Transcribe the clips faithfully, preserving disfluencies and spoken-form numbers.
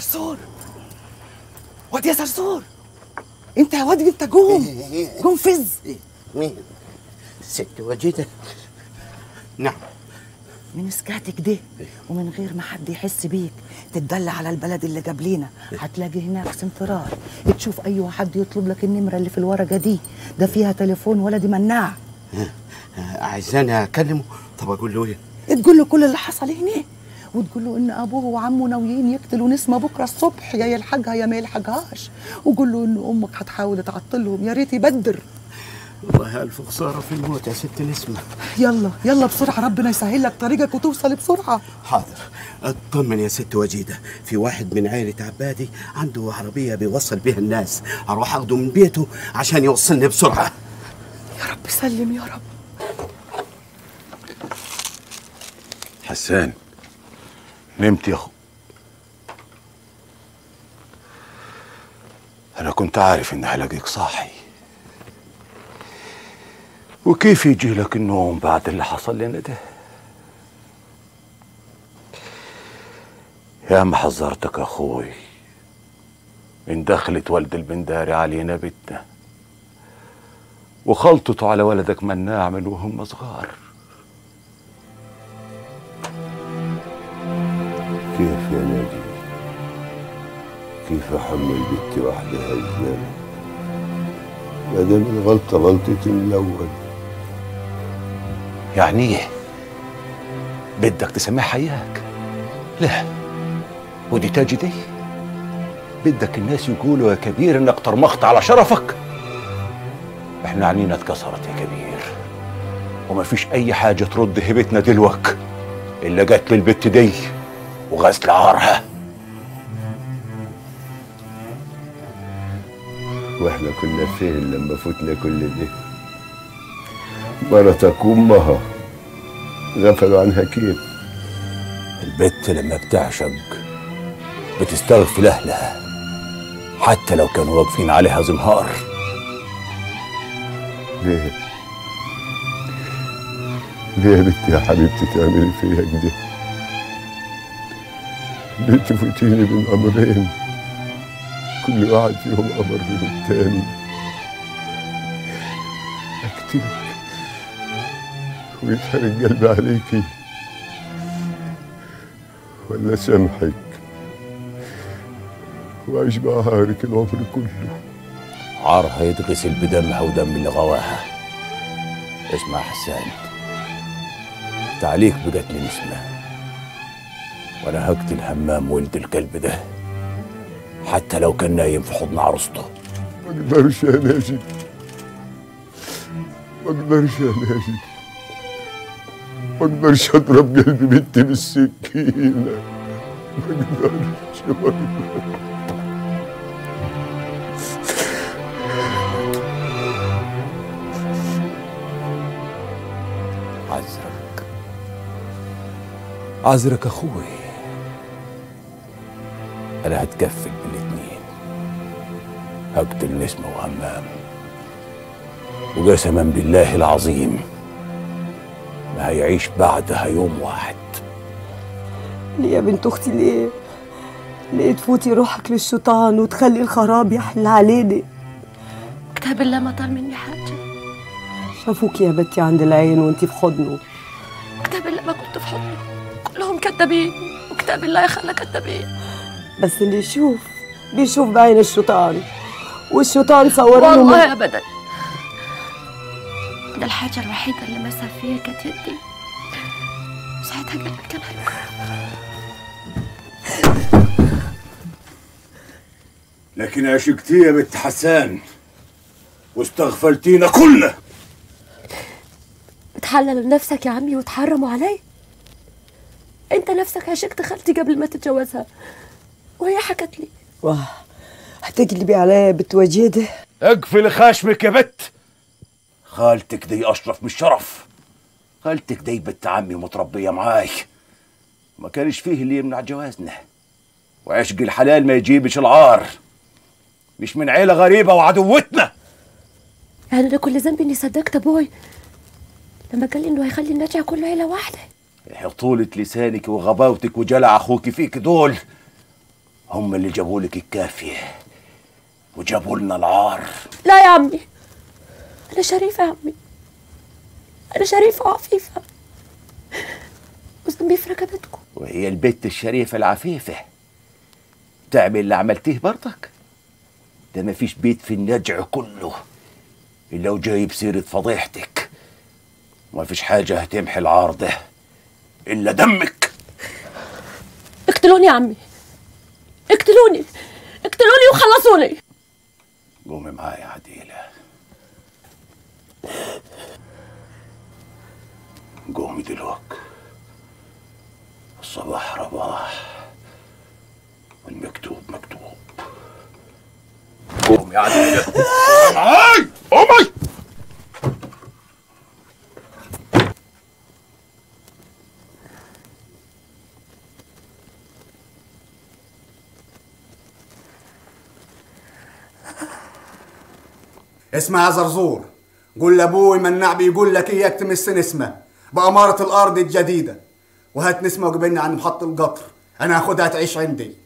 صرصور، واد يا صرصور، انت يا واد انت جوم جوم فز. مين؟ ست واجدة؟ نعم. من سكاتك ده ومن غير ما حد يحس بيك تتدل على البلد اللي جاب لنا، هتلاقي هناك سنفرار، تشوف اي حد يطلب لك النمره اللي في الورقه دي، ده فيها تليفون ولدي مناع. عايزاني اكلمه؟ طب اقول له ايه؟ تقول له كل اللي حصل هناك، وتقول له ان ابوه وعمه ناويين يقتلوا نسمه بكره الصبح، يا يلحقها يا ما يلحقهاش، وقول له ان امك هتحاول تعطلهم، يا ريت يبدر. والله ألف خسارة في الموت يا ست نسمة. يلا يلا بسرعة، ربنا يسهل لك طريقك وتوصل بسرعة. حاضر، اطمن يا ست وجيدة، في واحد من عائلة عبادي عنده عربية بيوصل بيها الناس، أروح أخده من بيته عشان يوصلني بسرعة. يا رب سلم يا رب. حسان، نمت يا أخو؟ أنا كنت عارف إن هلاقيك صاحي. وكيف يجي لك النوم بعد اللي حصل لنا ده؟ يا ما حذرتك يا اخوي من دخلت والد البنداري علينا بيتنا وخلطته على ولدك مناع من وهم صغار. كيف يا ناجي؟ كيف احمل بنتي وحدها الزلمه؟ يا ده من غلطه غلطتي من الاول. يعني ايه؟ بدك تسامحها اياك؟ لا، ودي تاجي دي؟ بدك الناس يقولوا يا كبير انك طرمخت على شرفك؟ احنا عنينا اتكسرت يا كبير، ومفيش اي حاجه ترد هبتنا دلوك الا جت للبت دي وغسل عارها. واحنا كنا فين لما فوتنا كل ده؟ مرتك وامها غفلوا عنها كيف؟ البت لما بتعشق بتستغفل اهلها حتى لو كانوا واقفين عليها زمهار. ليه؟ ليه يا بنتي يا حبيبتي تعملي فيها كده؟ ليه تفوتيني بين امرين كل واحد فيهم امر من التاني؟ اكتبك ويتحرق قلبي عليكي ولا سامحك وعيش بقى عارك العمر كله. عارها يتغسل بدمها ودم اللي غواها. اسمع حسان، تعليق بقتل نسمة، وانا هقتل همام ولد الكلب ده حتى لو كان نايم في حضن عروسته. ما اقدرش يا ناجي، ما اقدرش يا ناجي، ما اقدرش اضرب قلبي بنتي بالسكينه، ما اقدرش ما اقدرش. عذرك عذرك اخوي، انا هتكفل بالاتنين، هقتل نسمه وهمام، وقسما بالله العظيم ما هيعيش بعدها يوم واحد. ليه يا بنت اختي ليه؟ ليه تفوتي روحك للشيطان وتخلي الخراب يحل علينا؟ كتاب الله ما طال مني حاجه. شافوك يا بنتي عند العين وانتي في حضنه. كتاب الله ما كنت في حضنه، كلهم كذابين، وكتاب الله يخلى كذابين. بس اللي يشوف بيشوف بعين الشيطان، والشيطان صورنا. والله ابدا، ده الحاجة الوحيدة اللي مسها فيها كانت يدي، ساعتها قلبي كان هيوقع. لكن عشقتي يا بنت حسان واستغفلتينا كلنا. اتحلل لنفسك يا عمي واتحرموا علي. انت نفسك عشقت خالتي قبل ما تتجوزها وهي حكت لي. واه، هتقلبي عليا يا بنت وجيده؟ اقفلي خشمك يا بت، خالتك دي اشرف من الشرف، خالتك دي بنت عمي ومتربيه معاي، ما كانش فيه اللي يمنع جوازنا، وعشق الحلال ما يجيبش العار، مش من عيله غريبه وعدوتنا. يعني انا كل ذنبي اني صدقت ابوي لما قال لي انه هيخلي النجع كله عيله واحده. حطولة لسانك وغباوتك وجلع اخوك فيك دول هم اللي جابوا لك الكافيه وجابوا لنا العار. لا يا عمي، انا شريفه يا عمي، انا شريفه وعفيفه وذنبي في ركبتكم. وهي البت الشريفه العفيفه تعمل اللي عملتيه برضك؟ ده مفيش بيت في النجع كله الا وجايب سيره فضيحتك. مفيش حاجه هتمحي العار ده الا دمك. اقتلوني يا عمي، اقتلوني اقتلوني وخلصوني. قومي معايا يا عديله، قومي دلوقتي. الصباح رباح والمكتوب مكتوب. قومي يا عديله، قومي معايا، قومي. اسمها يا زرزور، قول لابوي منع بيقول لك ايه اكتم السن اسمه بأمارة الأرض الجديدة، وهات نسمة وجبلنا عن محطة القطر، أنا هاخدها تعيش عندي.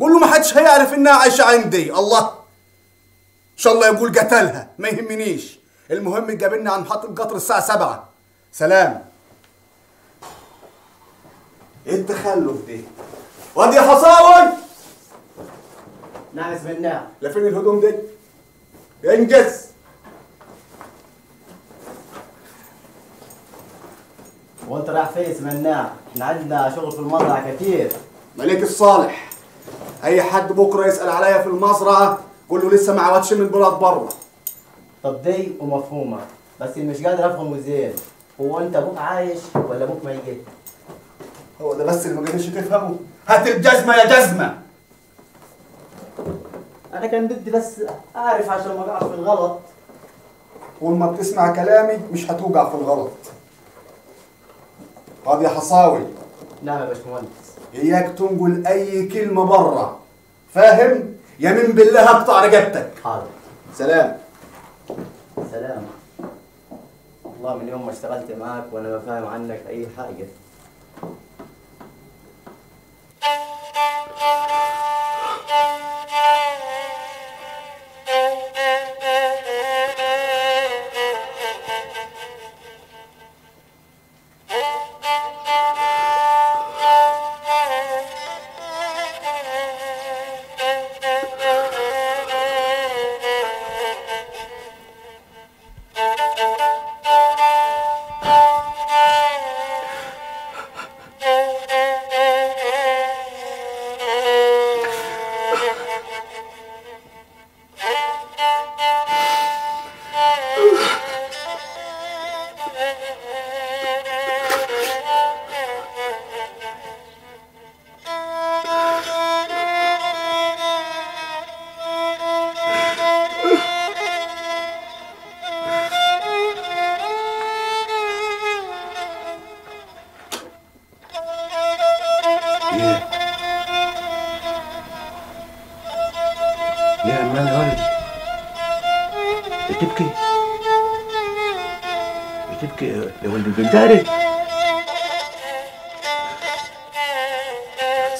قول له ما حدش هيعرف إنها عايشة عندي، الله. إن شاء الله يقول قتلها، ما يهمنيش، المهم تجابلنا عن محطة القطر الساعة سبعة، سلام. إيه التخلف ده؟ واد يا حصاوي! نعم سمعنا. لفين الهدوم دي؟ انجز. وانت رايح فين يا مناع؟ احنا عندنا شغل في المزرعه كتير. مليك الصالح، اي حد بكره يسال عليا في المزرعه قول له لسه ما عودش من البلد بره. طب دي ومفهومه، بس مش قادر افهم وزين. هو انت ابوك عايش ولا ابوك ميت؟ هو ده بس اللي ما قدرتش تفهمه؟ هات الجزمه يا جزمه. أنا كان بدي بس أعرف عشان ما أقعش في الغلط. ولما بتسمع كلامي مش هتوقع في الغلط. طب يا حصاوي. نعم يا باشمهندس. إياك تنقل أي كلمة برا، فاهم؟ يمين بالله هقطع رقبتك. حاضر. سلام. سلام. والله من يوم ما اشتغلت معاك وأنا ما فاهم عنك أي حاجة.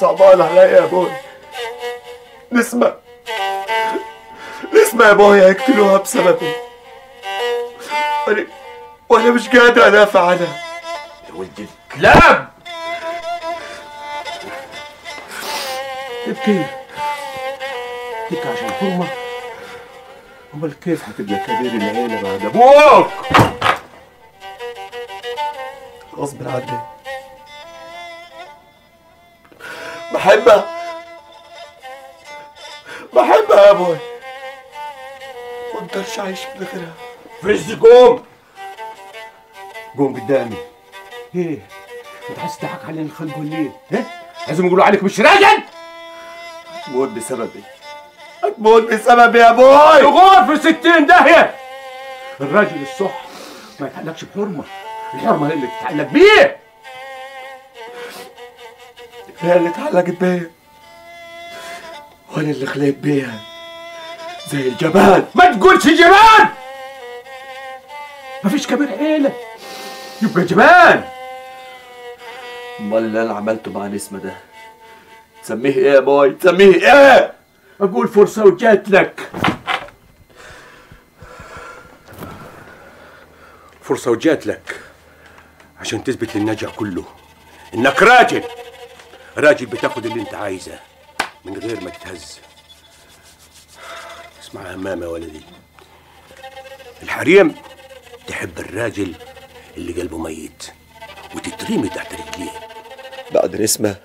صعبان عليا يا ابوي. نسمع نسمع يا ابوي هيقتلوها بسببي، وانا وانا مش قادر ادافع عنها. يا ولد الكلاب تبكي تبكي عشان حرمه؟ امال كيف هتبقى كبير العيله بعد ابوك؟ غصب عني. بحبها بحبها يا ابوي، ما اقدرش اعيش من غيرها. فرز قوم قوم قدامي. ايه انت عايز تضحك علينا الخلق ولا ايه؟ ها عايزهم يقولوا عليك مش راجل؟ هتموت بسببي، هتموت بسببي يا ابوي. تغور في ستين داهيه. الراجل الصح ما يتعلقش بحرمه، الحرمه هي اللي تتعلق بيه، هي اللي اتعلقت بيا وانا اللي خلقت بيها زي الجبال. ما تقولش جبال، مفيش كبير عيله يبقى جبال. امال اللي انا عملته مع نسمه ده تسميه ايه يا باي؟ تسميه ايه؟ اقول فرصة وجات لك. فرصة وجات لك عشان تثبت للنجع كله انك راجل، راجل بتاخد اللي انت عايزه من غير ما تتهز. اسمع همامة يا ولدي، الحريم تحب الراجل اللي قلبه ميت وتترمي تحت رجليه. بعد الاسمة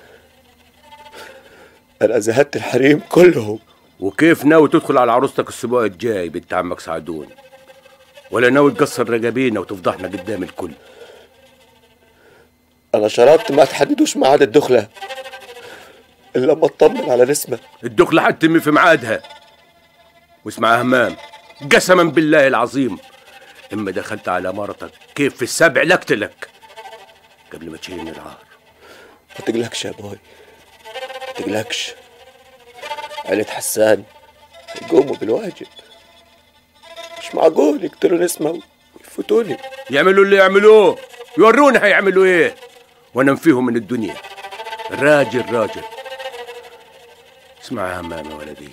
انا زهدت الحريم كلهم. وكيف ناوي تدخل على عروستك الاسبوع الجاي بنت عمك سعدون؟ ولا ناوي تكسر رجابينا وتفضحنا قدام الكل؟ انا شرطت ما تحددوش ميعاد الدخله الا لما اطمن على نسمه. الدخله هتتم في ميعادها. واسمع يا همام، قسما بالله العظيم اما دخلت على مرتك كيف في السبع لقتلك قبل ما تشيلني العار. ما تقلقش يا باي، ما تقلقش، عيلة حسان هيقوموا بالواجب. مش معقول يقتلوا نسمه ويفوتوني. يعملوا اللي يعملوه، يورونا هيعملوا ايه وانا انفيهم من الدنيا. راجل راجل. اسمع يا همام يا ولدي،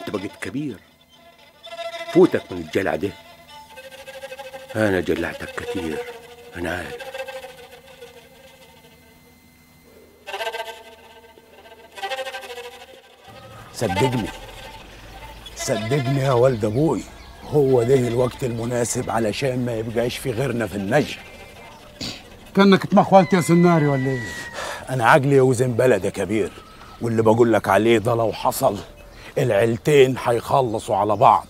انت بقيت كبير، فوتك من الجلع ده. انا جلعتك كتير انا عارف. صدقني صدقني يا ولد ابوي، هو ده الوقت المناسب علشان ما يبقاش في غيرنا في النجع. كانك اتمخولت يا سناري ولا ايه؟ انا عقلي وزن بلدي كبير، واللي بقول لك عليه ده لو حصل العيلتين هيخلصوا على بعض،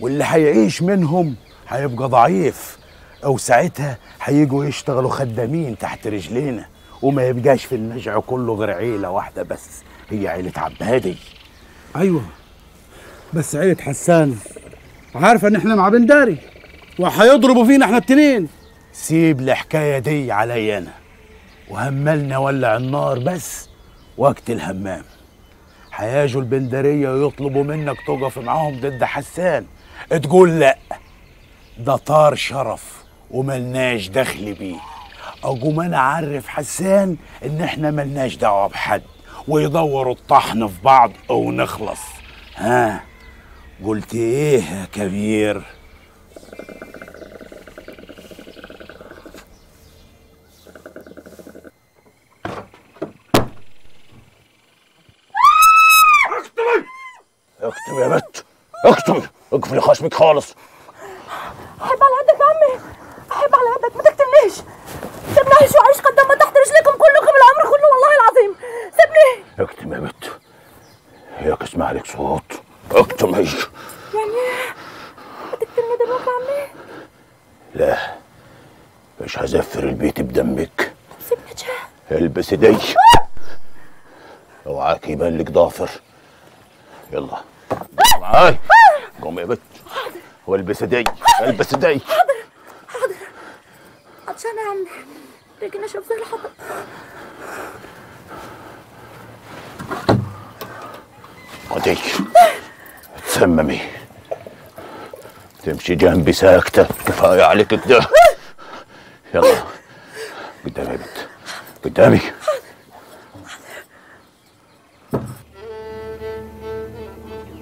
واللي هيعيش منهم هيبقى ضعيف، او ساعتها هيجوا يشتغلوا خدامين تحت رجلينا، وما يبقاش في النجع كله غير عيله واحده بس، هي عيله عبد هادي. ايوه بس عيله حسان عارفه ان احنا مع بن داري وهيضربوا فينا احنا التنين. سيب الحكايه دي علي انا، وهملنا ولع النار بس وقت الهمام. هيجوا البندريه ويطلبوا منك تقف معاهم ضد حسان، تقول لا ده طار شرف وملناش دخل بيه. اقوم انا اعرف حسان ان احنا ملناش دعوه بحد، ويدوروا الطحن في بعض ونخلص. ها قلت ايه يا كبير؟ اكتب يا بت، اكتب، اقفلي خشمك خالص. احب على قدك يا عمي، احب على قدك، ما تقتلنيش، سيبني اعيش واعيش قدام ما تحت رجليكم كلكم العمر كله والله العظيم، سيبني. اكتب يا بت، هيك اسمع لك صوت، اكتب هي. يعني هتقتلني دلوقتي يا عمي؟ لا مش هزفر البيت بدمك. سيبني يا البسي دي، اوعاك يبان لك ضافر. يلا معاي، قومي يا بت والبس ايدي، البس ايدي. حاضر حاضر، عطشان يا عمي، رجلنا شوف زي الحطب. ايديك تسممي، تمشي جنبي ساكته، كفايه عليك كده. يلا قدامي يا بت، قدامي.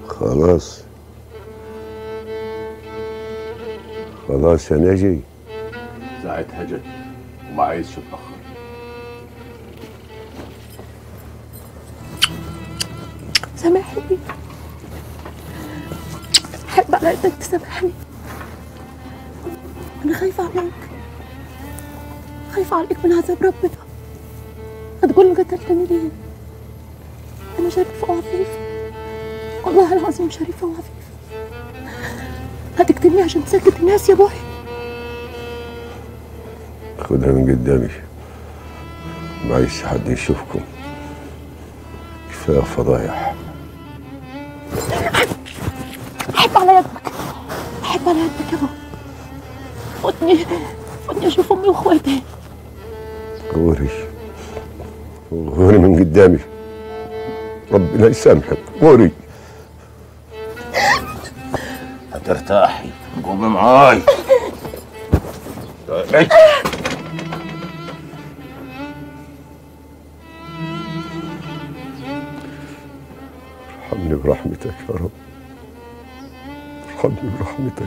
خلاص خلاص يا ناجي، ساعتها جت وما عايزش اتاخر. سامحني، احب على قدك تسامحني، انا خايفه عليك، خايفه عليك من عذاب ربنا. هتقول له قتلتني ليه؟ انا شريفه وعفيفه والله العظيم، شريفة وعفيفة. هتقتلني عشان تسكت الناس يا بوي؟ خدها من قدامي، ما عايز حد يشوفكم، كفاية فضايح. أحب على يدك، أحب على يدك يا بوي، خدني خدني أشوف أمي وأخواتي. غوري غوري من قدامي، ربنا يسامحك، غوري. ترتاحي، قومي معاي. ارحمني برحمتك يا رب، ارحمني برحمتك.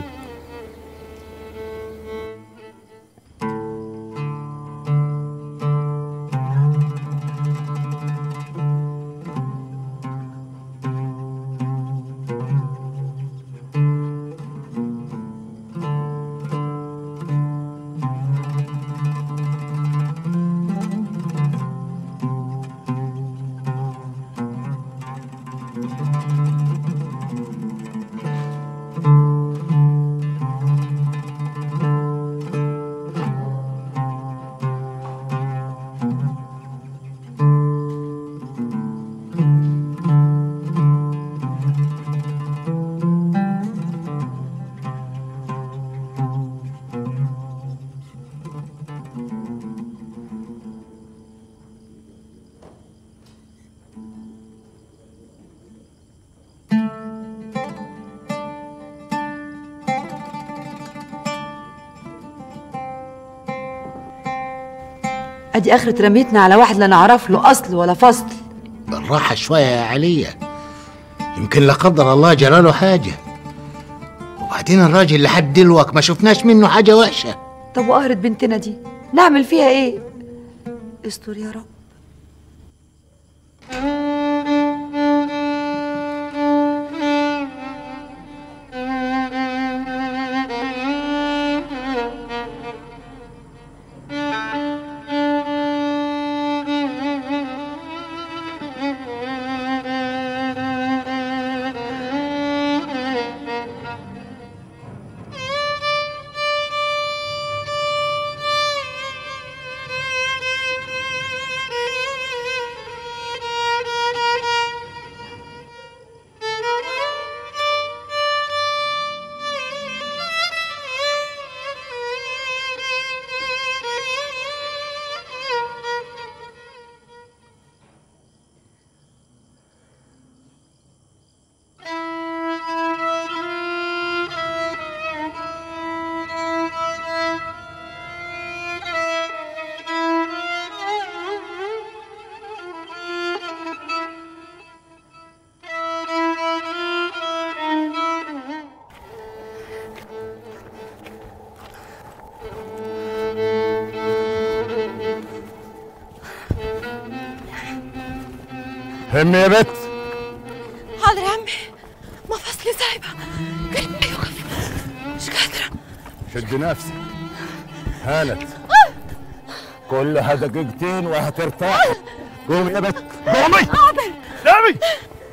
ادي اخر ترميتنا على واحد لا نعرف له اصل ولا فصل. بالراحه شويه يا علية، يمكن لا قدر الله جراله حاجه. وبعدين الراجل لحد دلوقتي ما شفناش منه حاجه وحشه. طب وقهرة بنتنا دي نعمل فيها ايه؟ استر يا رب. همي يا بت. حاضر يا عمي، مفاصلي صعبة، قلبي يوقف، مش قادرة. شد نفسك، هانت، كلها دقيقتين وهترتاح. قومي يا بت، قومي. حاضر. قومي.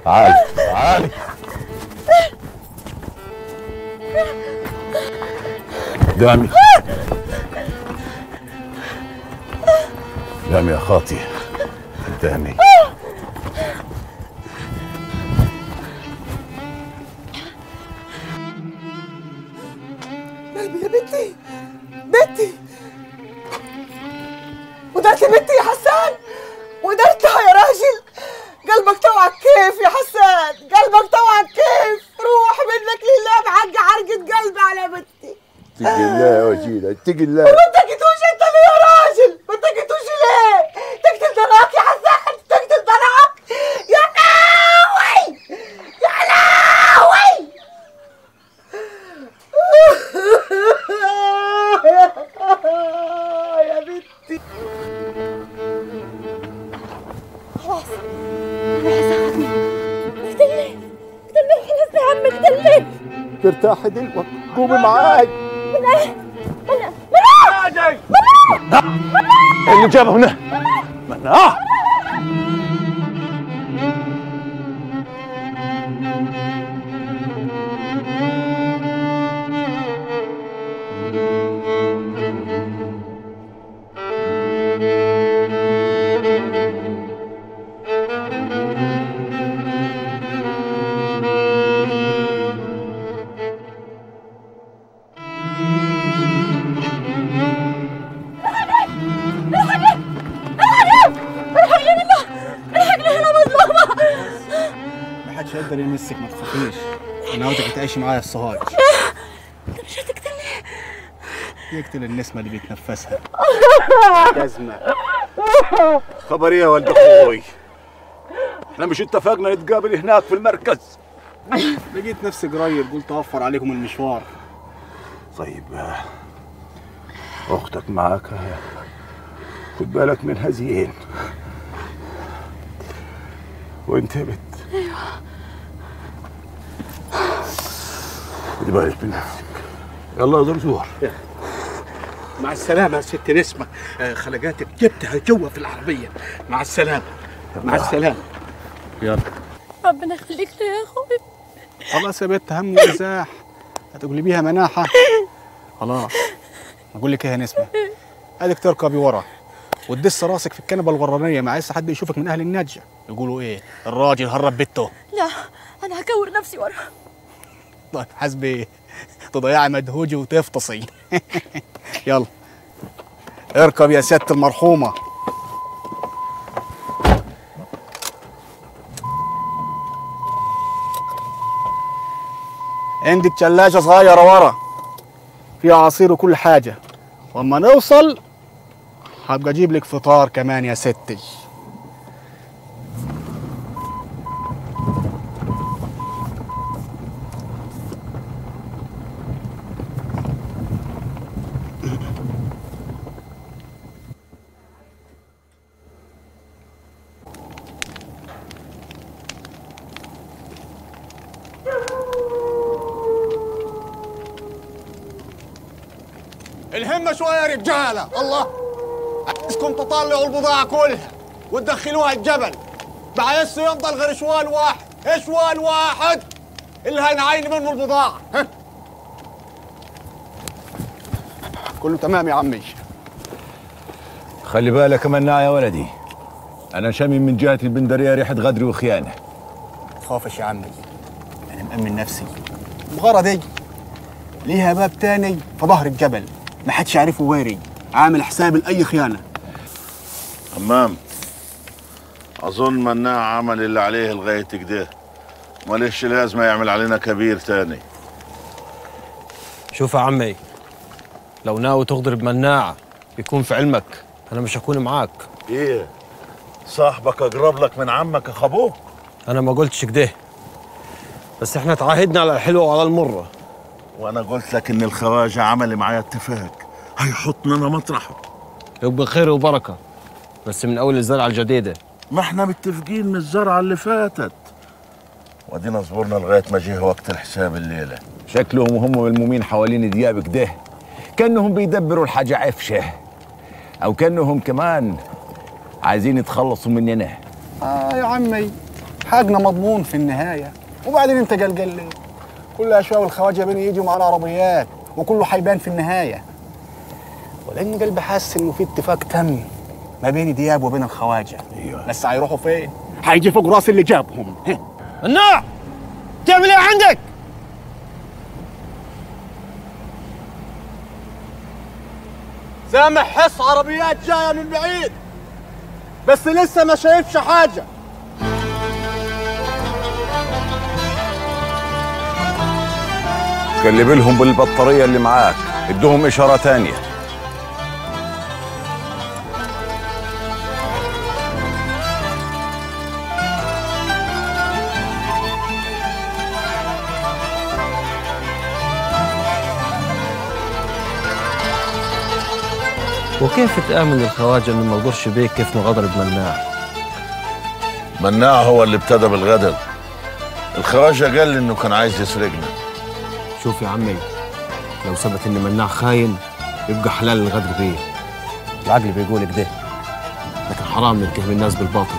تعالي تعالي. قدامي. قدامي يا خاطي، قدامي. تجي الله ما تجيتوش انت ليه يا راجل؟ ما تجيتوش ليه؟ تقتل طلاق يا حسان، تقتل طلاق يا لاوي يا لاوي. يا بنتي خلاص خلاص اخدني، اقتلني اقتلني خلاص يا عم اقتلني. ترتاحي دلوقتي، قومي معايا. اللي جابه هنا مناه. معايا الصهايج. انت مش هتقتلني. يقتل النسمه اللي بيتنفسها. جزمه. خبر ايه يا ولد اخوي؟ احنا مش اتفقنا نتقابل هناك في المركز؟ لقيت نفسي قريب قلت اوفر عليكم المشوار. طيب اختك معاك، خد بالك من هزيين وانتبت. ايوه خد بالك من نفسك. يلا يا زور زور، مع السلامة يا ست نسمة. خلقاتك جبتها جوا في العربية. مع السلامة. مع السلامة. يلا ربنا يخليك لي يا اخوي. خلاص يا بنت، هم ومزاح هتقلبيها مناحة. خلاص أقول لك إيه يا نسمة، أديك تركبي ورا وتدس راسك في الكنبة الغرانية، ما عايز حد يشوفك من أهل النجا يقولوا إيه الراجل هرب بيته. لا أنا هكور نفسي ورا. طيب حاسبة إيه؟ تضيعي مدهوجي وتفتصي. يلا اركب يا سيادة المرحومة. عندك ثلاجة صغيرة ورا فيها عصير وكل حاجة، واما نوصل هبقى اجيب لك فطار كمان يا ستي. الهمة شوية يا رجالة، الله عايزكم تطلعوا البضاعة كلها وتدخلوها الجبل، ما عايزش يفضل غير شوال واحد، شوال واحد اللي هنعين منه البضاعة. ها؟ كله تمام يا عمي. خلي بالك مناع يا ولدي، أنا شامم من جهة البندرية ريحة غدر وخيانة. خافش يا عمي، أنا مأمن نفسي. بغرضي ليها باب تاني في ظهر الجبل، ما حدش عارفه واري، عامل حساب لأي خيانة. تمام. أظن مناع عمل اللي عليه لغاية كده، ماليش لازمة يعمل علينا كبير تاني. شوف يا عمي، لو ناوي تغدر بمناع يكون في علمك، أنا مش هكون معاك. إيه؟ صاحبك أقرب لك من عمك يا خابوك؟ أنا ما قلتش كده، بس إحنا تعاهدنا على الحلوة وعلى المرة. وانا قلت لك ان الخواجه عمل معايا اتفاق، هيحطني انا مطرحه. يبقى خير وبركه، بس من اول الزرعه الجديده. ما احنا متفقين من الزرعه اللي فاتت، وادينا صبرنا لغايه ما جه وقت الحساب الليله. شكلهم وهم ملمومين حوالين دياب كده، كانهم بيدبروا الحاجه عفشه، او كانهم كمان عايزين يتخلصوا مننا. اه يا عمي، حاجنا مضمون في النهايه. وبعدين انت قلقان ليه؟ كل شوية والخواجة بيني يجوا معانا عربيات وكله حيبان في النهاية. ولأن قلبي حاسس إنه في اتفاق تم ما بين دياب وبين الخواجة. أيوه. بس هيروحوا فين؟ هيجي فوق راس اللي جابهم. مناع! تعمل إيه عندك؟ سامح حس عربيات جاية من بعيد، بس لسه ما شايفش حاجة. قلب لهم بالبطارية اللي معاك، ادوهم إشارة تانية. وكيف تآمن الخواجة إنه ما يغدرش بيك كيف ما غدر بمناع؟ مناع هو اللي ابتدى بالغدر، الخواجة قال إنه كان عايز يسرقنا. شوف يا عمي، لو ثبت ان مناع خاين يبقى حلال الغدر بيه، العقل بيقول كده، لكن حرام نتهم الناس بالباطل.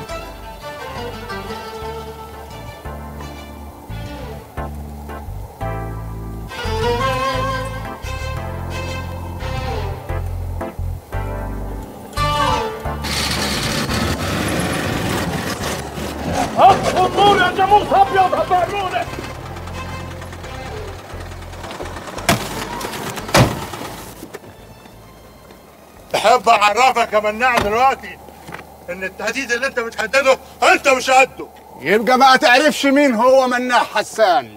أحب أعرفك يا مناع دلوقتي إن التهديد اللي أنت بتهدده أنت مش قده. يبقى ما تعرفش مين هو مناع حسان.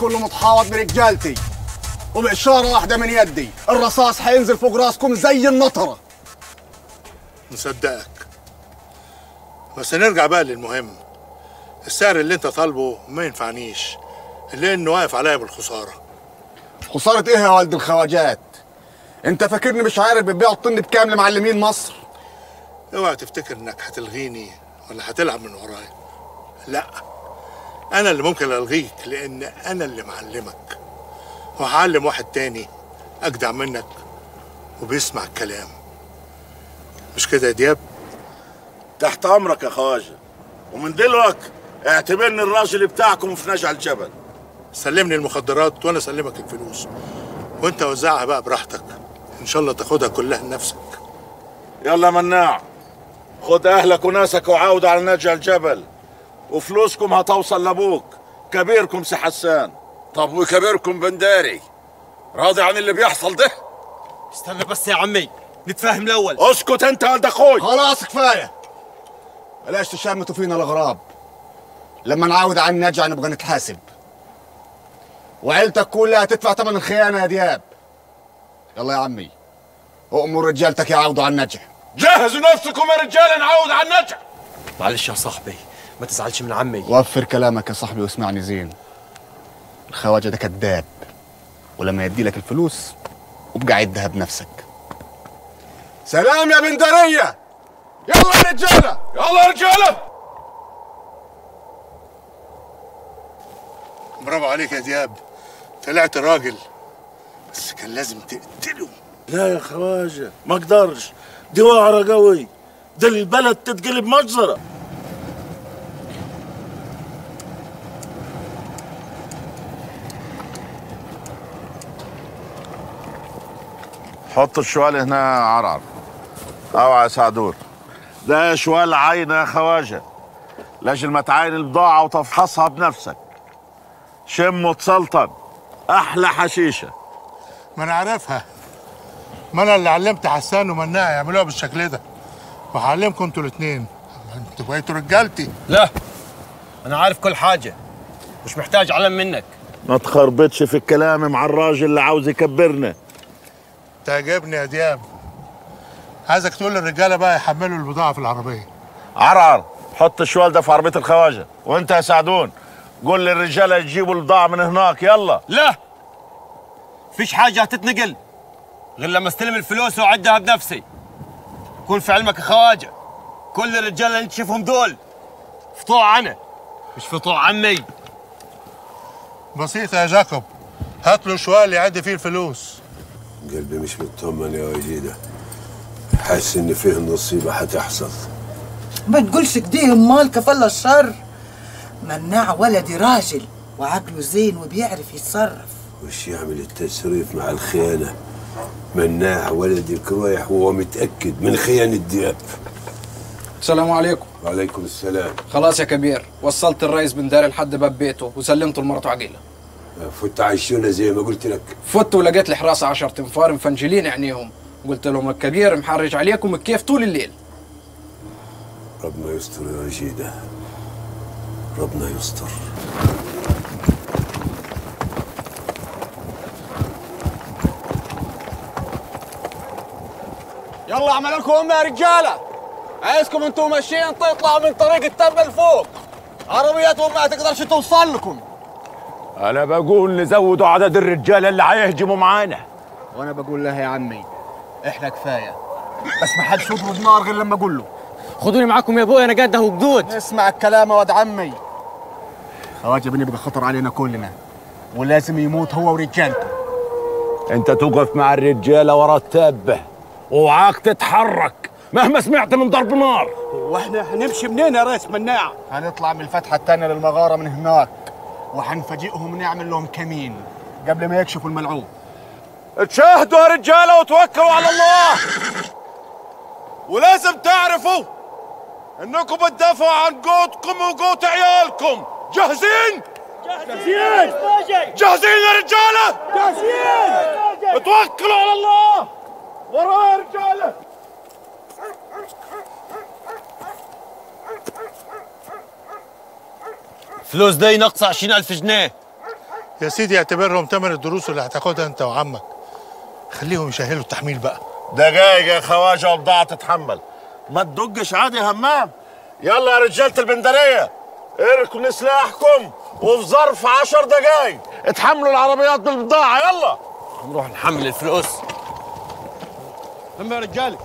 كله متحوط برجالتي، وبإشارة واحدة من يدي الرصاص هينزل فوق راسكم زي النطرة. مصدقك، بس نرجع بقى للمهم. السعر اللي انت طالبه ما ينفعنيش، لأنه واقف عليا بالخسارة. خسارة إيه يا ولد الخواجات؟ أنت فاكرني مش عارف بتبيع الطن بكام لمعلمين مصر؟ اوعى تفتكر إنك هتلغيني ولا هتلعب من ورايا. لأ، أنا اللي ممكن ألغيك، لأن أنا اللي معلمك، وهعلم واحد تاني أجدع منك وبيسمع الكلام. مش كده يا دياب؟ تحت أمرك يا خواجة، ومن دلوقتي اعتبرني الراجل بتاعكم في نجع الجبل. سلمني المخدرات وانا اسلمك الفلوس، وانت وزعها بقى براحتك، ان شاء الله تاخدها كلها لنفسك. يلا مناع، خد اهلك وناسك وعاود على نجع الجبل، وفلوسكم هتوصل لابوك كبيركم سي حسان. طب وكبيركم بنداري راضي عن اللي بيحصل ده؟ استنى بس يا عمي نتفاهم الاول. اسكت انت يا ولد اخوي، خلاص كفايه، بلاش تشمتوا فينا الغراب. لما نعاود على النجع نبقى نتحاسب، وعيلتك كلها هتدفع ثمن الخيانه يا دياب. يلا يا عمي أؤمر رجالتك يعاودوا على النجع. جهزوا نفسكم يا رجاله نعاود على النجع. معلش يا صاحبي ما تزعلش من عمي. وفر كلامك يا صاحبي واسمعني زين، الخواجه ده كذاب، ولما يدي لك الفلوس ابقى عدها بنفسك. سلام يا بندريه، يلا يا رجاله، يلا يا رجاله. برافو عليك يا دياب، طلعت راجل، بس كان لازم تقتله. لا يا خواجه ما اقدرش، دي وعره قوي، دي البلد تتقلب مجزره. حط الشوال هنا يا عرعر، اوعى يا سعدور، ده شوال عاينه يا خواجه، لاجل ما تعاين البضاعه وتفحصها بنفسك. شم وتسلطن، احلى حشيشه. ما انا عارفها، ما انا اللي علمت حسان ومناع يعملوها بالشكل ده، وهعلمكم انتوا الاثنين، انتوا بقيتوا رجالتي. لا انا عارف كل حاجه، مش محتاج علم منك. ما تخربطش في الكلام مع الراجل اللي عاوز يكبرنا. تعجبني يا دياب، عايزك تقول للرجاله بقى يحملوا البضاعه في العربيه. عرعر حط الشوال ده في عربيه الخواجه، وانت يا سعدون قول للرجاله يجيبوا البضاعه من هناك. يلا. لا فيش حاجه هتتنقل غير لما استلم الفلوس واعدها بنفسي. كون في علمك يا خواجه، كل الرجاله اللي انت شايفهم دول فطوع انا، مش فطوع عمي. بسيطه يا جاكوب، هات له شوال يعد فيه الفلوس. قلبي مش مطمن يا وجيده، حاسس ان فيه نصيبه هتحصل. ما تقولش كده، امال كفله الشر. مناع ولدي راجل وعقله زين وبيعرف يتصرف. وش يعمل التسريف مع الخيانه؟ مناع ولدي رايح وهو متاكد من خيانه دياب. السلام عليكم. وعليكم السلام. خلاص يا كبير، وصلت الرئيس بنداري لحد باب بيته وسلمته لمرته عقيله. فت عايشونا زي ما قلت لك. فت ولقيت الحراسه عشرة تنفار مفنجلين عينيهم، قلت لهم الكبير محرج عليكم كيف طول الليل. ربنا يستر يا رشيده، ربنا يستر. يلا اعمل لكم امه يا رجاله، عايزكم انتوا ماشيين تطلعوا من طريق التبه لفوق، عربياتهم ما تقدرش توصل لكم. انا بقول نزودوا عدد الرجاله اللي هيهجموا معانا. وانا بقول لها يا عمي احنا كفايه، بس ما حدش يضرب نار غير لما اقول له. خدوني معاكم يا ابويا انا جده وجدود. اسمع الكلام يا واد عمي، خواجه بني بقى خطر علينا كلنا، ولازم يموت هو ورجالته. انت توقف مع الرجاله ورا التابه، وعاك تتحرك مهما سمعت من ضرب نار. واحنا هنمشي منين يا ريس مناع؟ هنطلع من الفتحه الثانيه للمغاره من هناك، وهنفاجئهم نعمل لهم كمين قبل ما يكشفوا الملعون. اتشاهدوا يا رجاله وتوكلوا على الله، ولازم تعرفوا انكم بتدافعوا عن قوتكم وقوت عيالكم. جاهزين؟ جاهزين جاهزين يا رجاله؟ جاهزين. توكلوا على الله، ورايا يا رجاله. فلوس دي ناقصه عشرين ألف جنيه، يا سيدي اعتبرهم تمن الدروس اللي هتاخدها انت وعمك. خليهم يشهلوا التحميل بقى. ده جاي يا خواجه وبضاعه تتحمل. ما تدقش عادي يا همام. يلا يا رجاله البندريه اركنوا سلاحكم وفي ظرف عشر دقايق اتحملوا العربيات بالبضاعه. يلا نروح نحمل الفلوس. هم يا رجاله.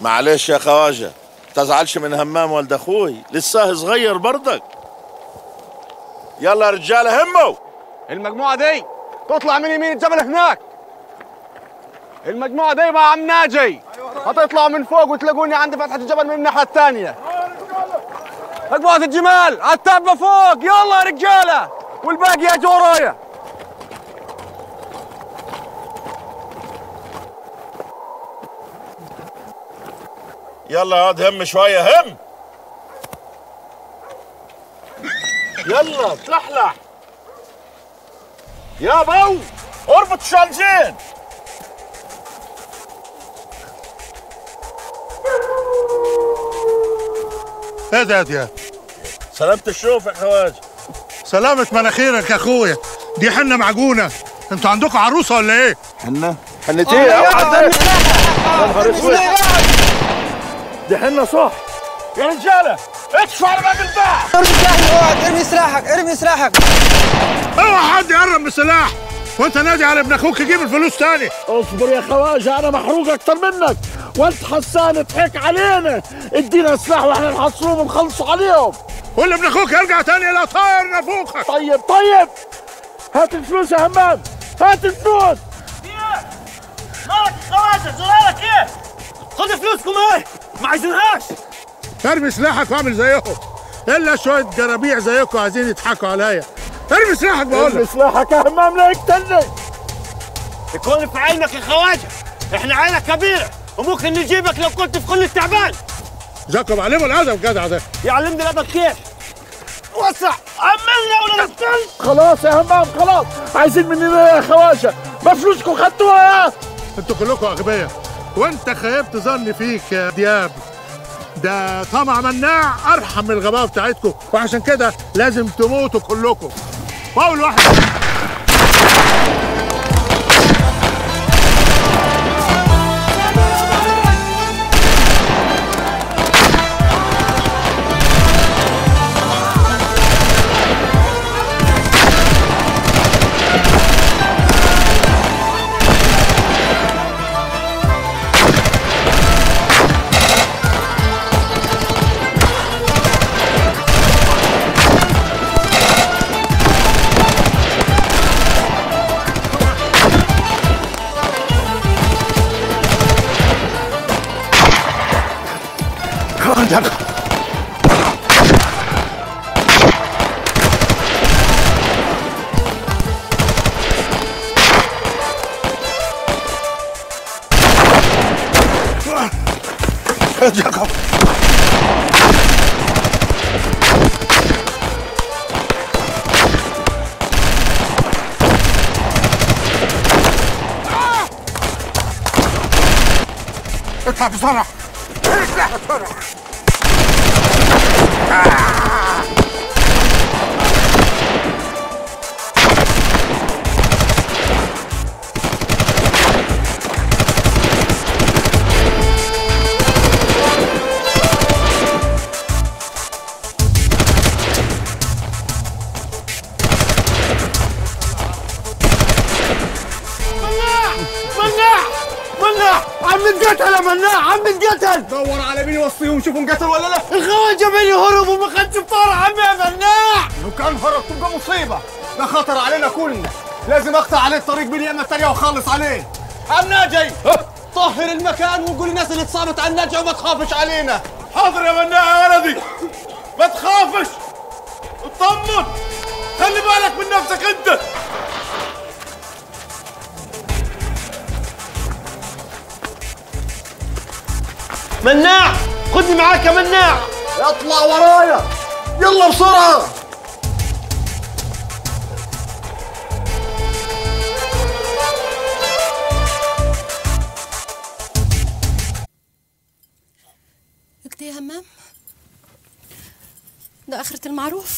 معلش يا خواجه تزعلش من همام والد اخوي لسه صغير برضك. يلا يا رجاله هموا المجموعه دي تطلع من يمين الجبل هناك. المجموعه دي مع عم ناجي هتطلعوا من فوق وتلاقوني عند فتحه الجبل من الناحيه الثانيه. مجموعه الجمال على التابه فوق. يلا يا رجاله والباقي يا جورايا. يلا يا واد هم شويه هم. يلا تلحلح يا بو اربط الشالجين. ادعت يا سلامة الشوف يا خواجه. سلامة مناخيرك يا اخويا. دي حنة معجونة. انتوا عندكم عروسة ولا ايه؟ حنة؟ حنتين يا نهار اسود. دي حنة صح يا رجالة. اكشفوا على باب الباع. ارمي سلاحك. اوعى ارمي سلاحك. ارمي سلاحك. اوعى حد يقرب من السلاح. وانت نادي على ابن اخوك يجيب الفلوس تاني. اصبر يا خواجه انا محروق اكتر منك. وانت حسان اضحك علينا. ادينا سلاح واحنا نحصروهم ونخلصوا عليهم. قول لابن اخوك يرجع تاني لا طاير نافوخك. طيب طيب هات الفلوس يا همام. هات الفلوس. ايه؟ مالك يا خواجه؟ زرارك ايه؟ خد فلوسكم ايه؟ ما عايزينهاش. ارمي سلاحك واعمل زيهم. الا شويه جرابيع زيكم عايزين يضحكوا عليا. ارمي سلاحك بقول لك. ارمي سلاحك يا همام لا يقتلني. يكون في عينك يا خواجه. احنا عيله كبيره وممكن نجيبك لو كنت في كل التعبان. جاكم علموا الادب جدع ده. يعلمني الادب كيف؟ وسع عملنا ولا نقتلش. خلاص يا همام خلاص. عايزين مننا يا خواجه؟ ما فلوسكم خدتوها. انتوا كلكم اغبياء. وانت خيبت ظني فيك يا دياب. ده طمع مناع ارحم من الغباء بتاعتكم وعشان كده لازم تموتوا كلكم. اول واحد جاكوب اطلع بسرعة. اطلع بسرعة. دور على مين وصيهم شوفوا انقتل ولا لا. الخواجه بيني هرب وما خدش بطار. عم يا مناع لو كان هرب تبقى مصيبه. ده خطر علينا كلنا. لازم اقطع عليه الطريق باليمنى الثانيه واخلص عليه. عم ناجي طهر المكان وقول الناس اللي اتصابت على الناجي وما تخافش علينا. حاضر يا مناع يا ولدي ما تخافش. اطمن خلي بالك من نفسك انت. مناع خدني معاك يا مناع. اطلع ورايا يلا بسرعه. هذا آخرة المعروف.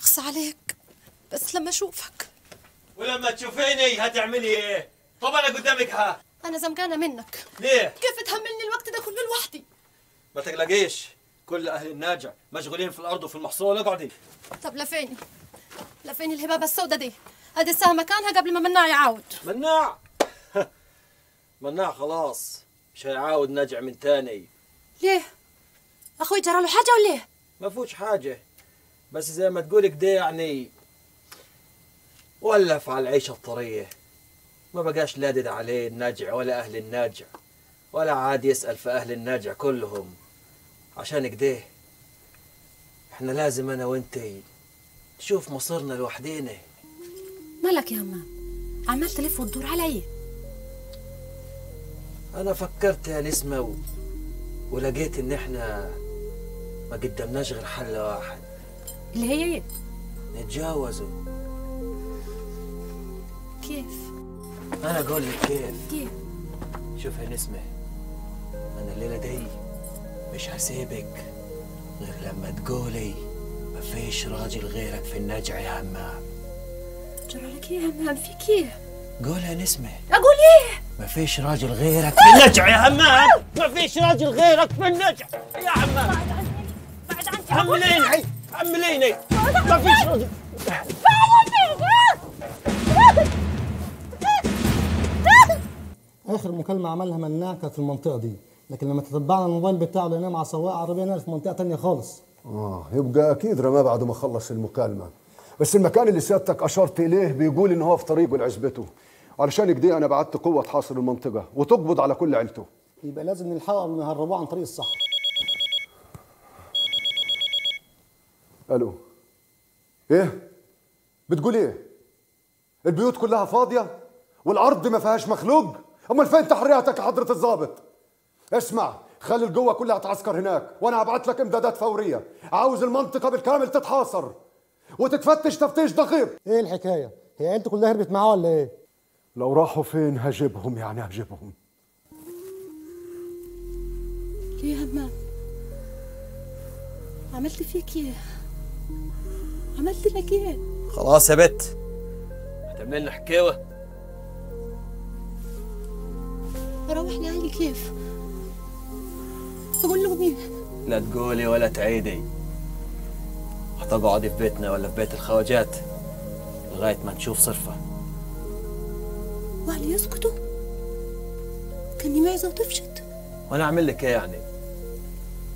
أقصى عليك بس لما أشوفك. ولما تشوفيني هتعملي إيه؟ طب أنا قدامك ها. أنا زمجانة منك. ليه؟ كيف تحملني الوقت ده كله لوحدي؟ ما تقلقيش، كل أهل الناجع مشغولين في الأرض وفي المحصول. اقعدي. طب لفيني لفيني الهبابة السودة دي، أدي الساعة مكانها قبل ما مناع يعاود. مناع؟ مناع خلاص مش هيعاود ناجع من تاني. ليه؟ أخوي جرى له حاجة ولا إيه؟ ما فيهوش حاجة، بس زي ما تقول كده يعني ولف على العيشة الطرية، ما بقاش لادد عليه الناجع ولا أهل الناجع، ولا عاد يسأل في أهل الناجع كلهم. عشان كده احنا لازم أنا وأنتي نشوف مصيرنا لوحدينا. مالك يا همام؟ عمال تلف وتدور على إيه؟ أنا فكرت يا نسمة ولقيت إن احنا ما قدمناش غير حل واحد. اللي هي إيه؟ نتجاوزه. كيف؟ أنا أقول لك كيف. كيف؟ شوف يا نسمة، أنا الليلة دي مش هسيبك غير لما تقولي مفيش راجل غيرك في النجع يا همام. جرى لك إيه يا همام؟ فيك إيه؟ قول يا نسمة. أقول إيه؟ مفيش راجل غيرك في النجع يا همام، مفيش راجل غيرك في النجع يا همام. بعد عني، بعد عني. حمليني، حمليني. مفيش راجل. اخر مكالمه عملها مناع كانت في المنطقه دي، لكن لما تتبعنا الموبايل بتاعه لقيناه مع سواق عربيه نقل في منطقه ثانيه خالص. اه يبقى اكيد رماه بعد ما خلص المكالمه، بس المكان اللي سيادتك اشرت اليه بيقول ان هو في طريقه لعزبته، علشان كده انا بعت قوه تحاصر المنطقه وتقبض على كل عيلته. يبقى لازم نلحقه قبل ما يهربوه عن طريق الصحراء. الو، ايه؟ بتقول ايه؟ البيوت كلها فاضيه والارض ما فيهاش مخلوق؟ امال فين تحرياتك يا حضرة الظابط؟ اسمع، خلي القوة كلها تعسكر هناك، وانا هبعت لك امدادات فورية، عاوز المنطقة بالكامل تتحاصر وتتفتش تفتيش دقيق. ايه الحكاية؟ هي انت كلها هربت معاه ولا ايه؟ لو راحوا فين هجيبهم، يعني هجيبهم. ليه يا همام؟ عملت فيك ايه؟ عملت لك ايه؟ خلاص يا بت، هتعمل لنا حكاوة؟ اروح لاهلي كيف؟ اقول لهم ايه؟ لا تقولي ولا تعيدي، هتقعدي في بيتنا ولا في بيت الخواجات لغايه ما نشوف صرفه. واهلي يسكتوا؟ كاني معزه وطفشت. وانا اعمل لك ايه يعني؟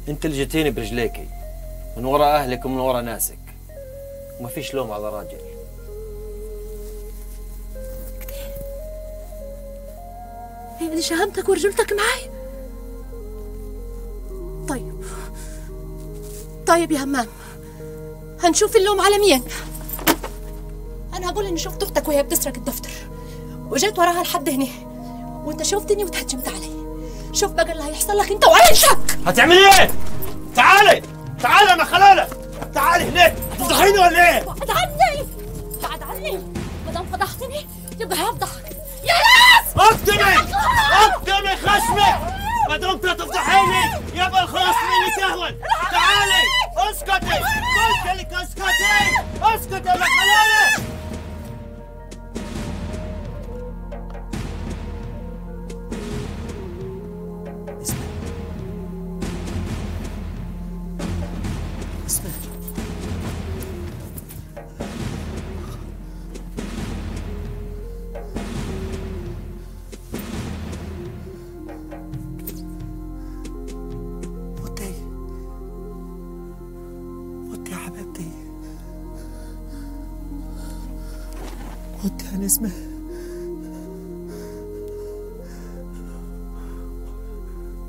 انت اللي جيتيني برجليكي من ورا اهلك ومن ورا ناسك، وما فيش لوم على راجل. يعني شهامتك ورجولتك معايا؟ طيب طيب يا همام، هنشوف اللوم على مين. انا هقول اني شفت اختك وهي بتسرق الدفتر وجيت وراها لحد هنا، وانت شفتني وتهجمت علي. شوف بقى اللي هيحصل لك انت وعيشك. هتعملي ايه؟ تعالي تعالي يا مخلالة، تعالي هنا. هتفضحيني ولا ايه؟ بعد عني، بعد عني. ما دام فضحتني يبقى هفضحك. يا ناس اقدمي اقدمي خشمك، ما دمت هتفضحيني يبقى الخلاص مني سهوا. تعالي اسكتي، قلت لك اسكتي، اسكتي يا مخلالة. اسمع اسمع، اسمع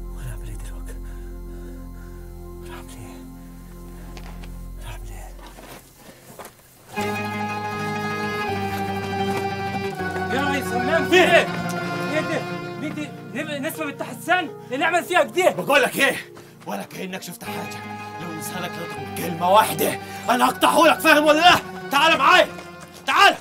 وانا اعمل ايه دلوقتي؟ وانا اعمل ايه؟ وانا اعمل ايه؟ يا ريس همام في ايه؟ ايه دي؟ دي نسمة بنت حسان اللي نعمل فيها كده؟ بقول لك ايه؟ ولا كأنك شفت حاجة، لو لسانك نطق كلمة واحدة انا هقطعه لك، فاهم ولا لا؟ تعال معايا، تعال.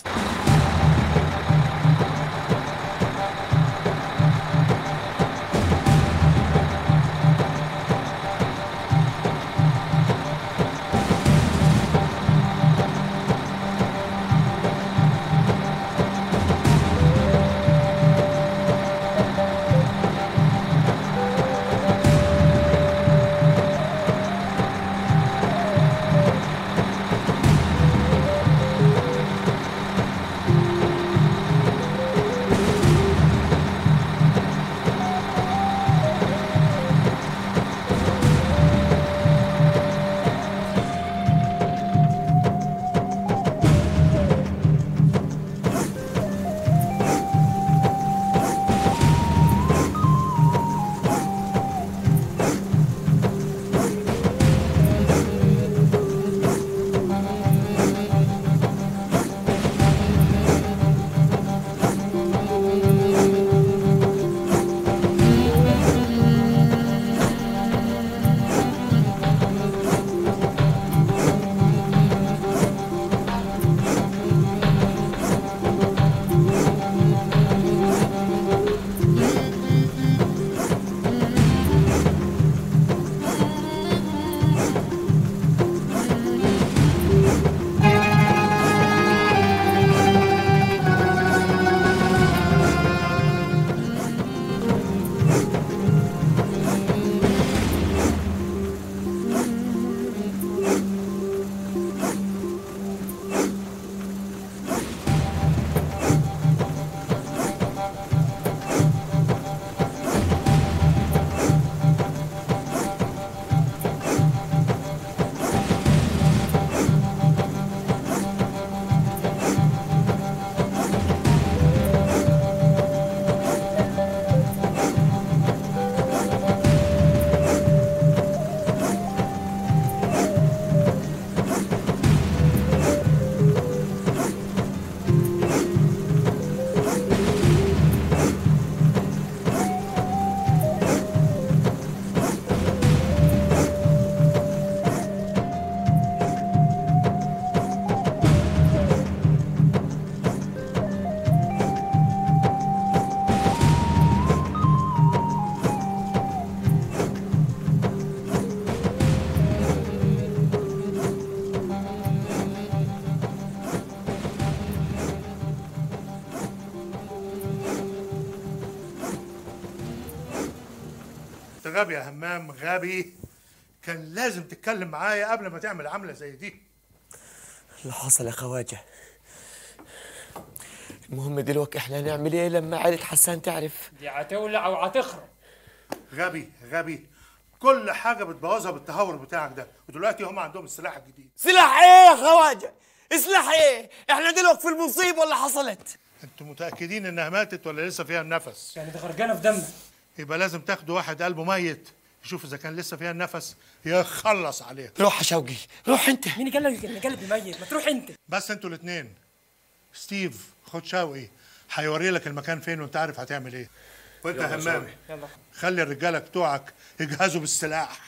غبي يا همام، غبي. كان لازم تتكلم معايا قبل ما تعمل عملة زي دي. اللي حصل يا خواجة. المهم دلوقتي احنا هنعمل ايه لما عائلة حسان تعرف؟ دي هتولع وهتخرب. غبي غبي، كل حاجة بتبوظها بالتهور بتاعك ده، ودلوقتي هم عندهم السلاح الجديد. سلاح ايه يا خواجة؟ سلاح ايه؟ احنا دلوقتي في المصيبة ولا حصلت؟ انتوا متأكدين انها ماتت ولا لسه فيها النفس؟ يعني دي غرقانة في دمنا. يبقى لازم تاخدوا واحد قلبه ميت يشوف اذا كان لسه فيها النفس يخلص عليها. روح يا شوقي، روح انت. مين قال لك ان قلبي ميت؟ ما تروح انت. بس انتوا الاثنين. ستيف خد شوقي هيوري لك المكان فين وانت عارف هتعمل ايه. وانت يا همام خلي الرجاله بتوعك يجهزوا بالسلاح.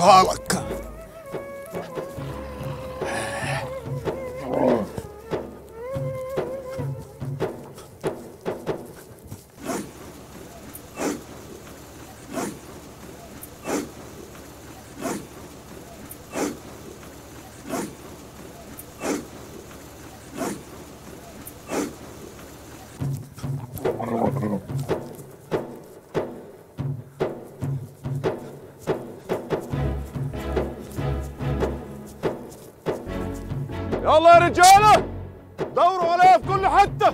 هالك يلا يا رجاله دوروا عليا في كل حته.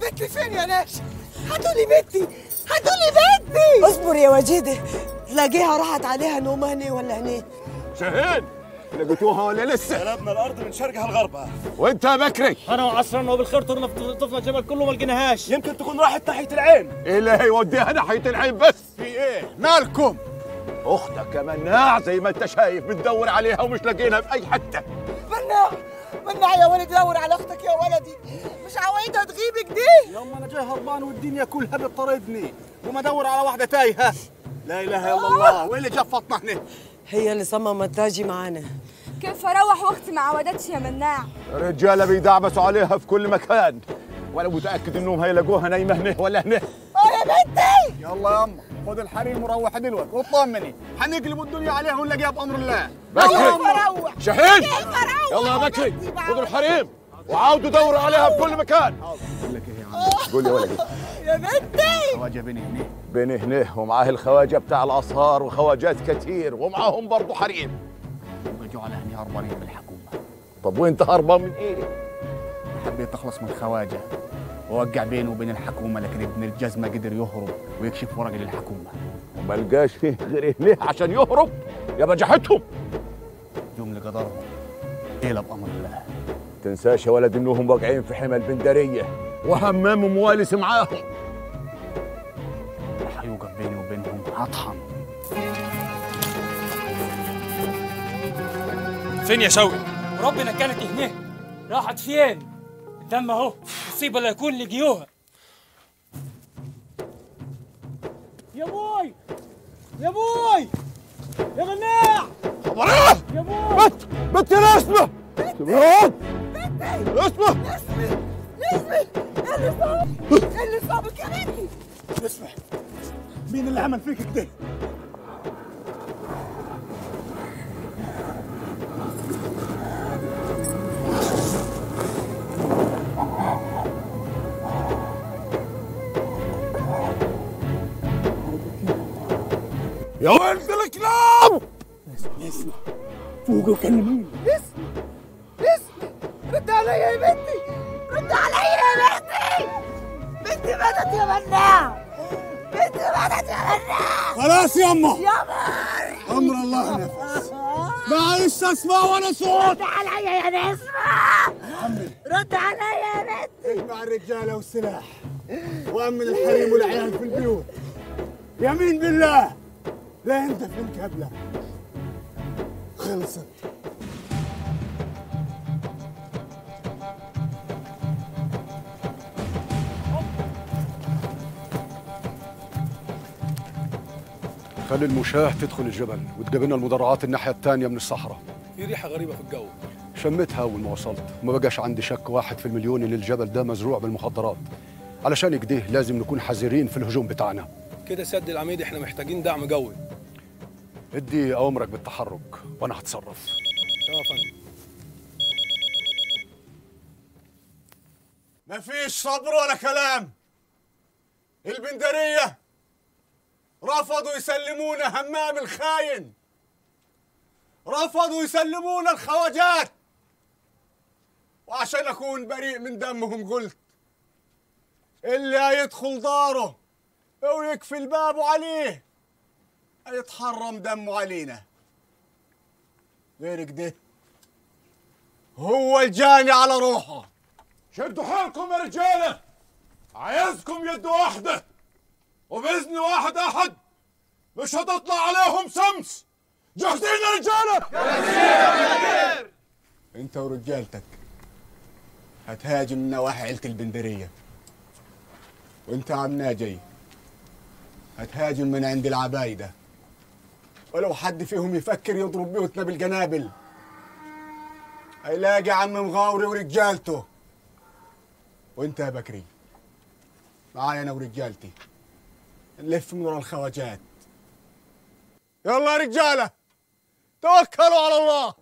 بنتي فين يا ناشا؟ هاتولي بنتي، هاتولي بنتي. اصبر يا وجيده، تلاقيها راحت عليها نومه هني ولا هني. شاهين لقيتوها ولا لسه؟ قلبنا الارض من شرقها لغربها. وانت يا بكري؟ انا وعصرنا وبالخير طرنا في طفنا الجبل كله ما لقيناهاش. يمكن تكون راحت ناحيه العين. ايه اللي هيوديها ناحيه العين بس؟ في ايه؟ مالكم؟ اختك يا مناع زي ما انت شايف بتدور عليها ومش لاقيينها في اي حته. مناع مناع يا ولد دور على اختك يا ولدي، مش عوايدها تغيبك دي؟ يما انا جاي هربان والدنيا كلها بتطاردني وما ادور على واحده تايهه. لا اله الا الله، وايه اللي جفطنا هنا؟ هي اللي صممت تاجي معانا. كيف اروح وقتي ما عودتش يا مناع؟ رجاله بيدعبسوا عليها في كل مكان، وانا متاكد انهم هيلاقوها نايمه هنا ولا هنا. اه يا بنتي يلا يما خد الحريم وروح دلوقتي واطمني، هنقلب الدنيا عليها ونلاقيها بامر الله. بكري شاهين يلا يا بكري خدوا الحريم وعاودوا دوروا عليها في كل مكان. بقول لك ايه يا عم، قول لي يا ولدي يا بنتي. خواجه بين هنيه بين هنيه ومعاه الخواجه بتاع العصار وخواجات كتير ومعاهم برضه حريم. رجعوا على هنيه هربانين من الحكومه. طب وانت هربان من ايه؟ حبيت اخلص من الخواجه ووقع بينه وبين الحكومه، لكن ابن الجزمه قدر يهرب ويكشف ورق للحكومه وما لقاش فيه غير هنيه عشان يهرب. يا بجحتهم جمله قدرهم ليله بامر الله. تنساش يا ولد انهم واقعين في حمى البندريه وهمام وموالس معاهم. اللي هيوقف بيني وبينهم هطحن. فين يا شوقي؟ وربنا كانت هنيه. راحت فين؟ الدم اهو، مصيبه لا يكون لجيوها. يا بوي يا بوي يا مناع. خبر ايه؟ يا بوي بت بت يا نسمه بنتي. اسمع اسمع اسمع اللي صابك اللي صابك يا بنتي. اسمع مين اللي عمل فيك كده؟ يا ولد الكلاب اسمع اسمع فوق وكلميني. اسمع اسمع رد عليا يا بنتي، رد عليا يا بنتي. بنتي ماتت يا مناع، بنتي ماتت يا مناع. خلاص يما يما امر الله نفس. معلش اسمع وانا صوت. رد عليا يا نسمة، رد عليا يا بنتي. خارج مع الرجاله والسلاح وامن الحريم والعيال في البيوت. يمين بالله لا انت فهمت هبله. خلصت. خلي المشاة تدخل الجبل وتجيب لنا المدرعات الناحية الثانية من الصحراء. في ريحة غريبة في الجو. شميتها أول ما وصلت وما بقاش عندي شك واحد في المليون إن الجبل ده مزروع بالمخدرات. علشان كده لازم نكون حذرين في الهجوم بتاعنا. كده سد العميد إحنا محتاجين دعم جوي. ادي أوامرك بالتحرك وأنا هتصرف. تمام يا فندم. مفيش صبر ولا كلام. البندرية رفضوا يسلمونا همام الخاين، رفضوا يسلمونا الخواجات، وعشان أكون بريء من دمهم قلت اللي هيدخل داره ويقفل بابه عليه هيتحرم دمه علينا. غير كده هو الجاني على روحه. شدوا حالكم يا رجالة، عايزكم يد واحدة وبإذن واحد أحد، مش هتطلع عليهم شمس. جاهزين يا رجالة؟ جاهزين. أنت ورجالتك هتهاجم من نواحي عيلة البندرية، وأنت عم ناجي هتهاجم من عند العبايدة، ولو حد فيهم يفكر يضرب بيوتنا بالقنابل هيلاقي عم مغاوري ورجالته. وأنت يا بكري معايا أنا ورجالتي، نلف من ورا الخواجات. يلا يا رجاله توكلوا على الله.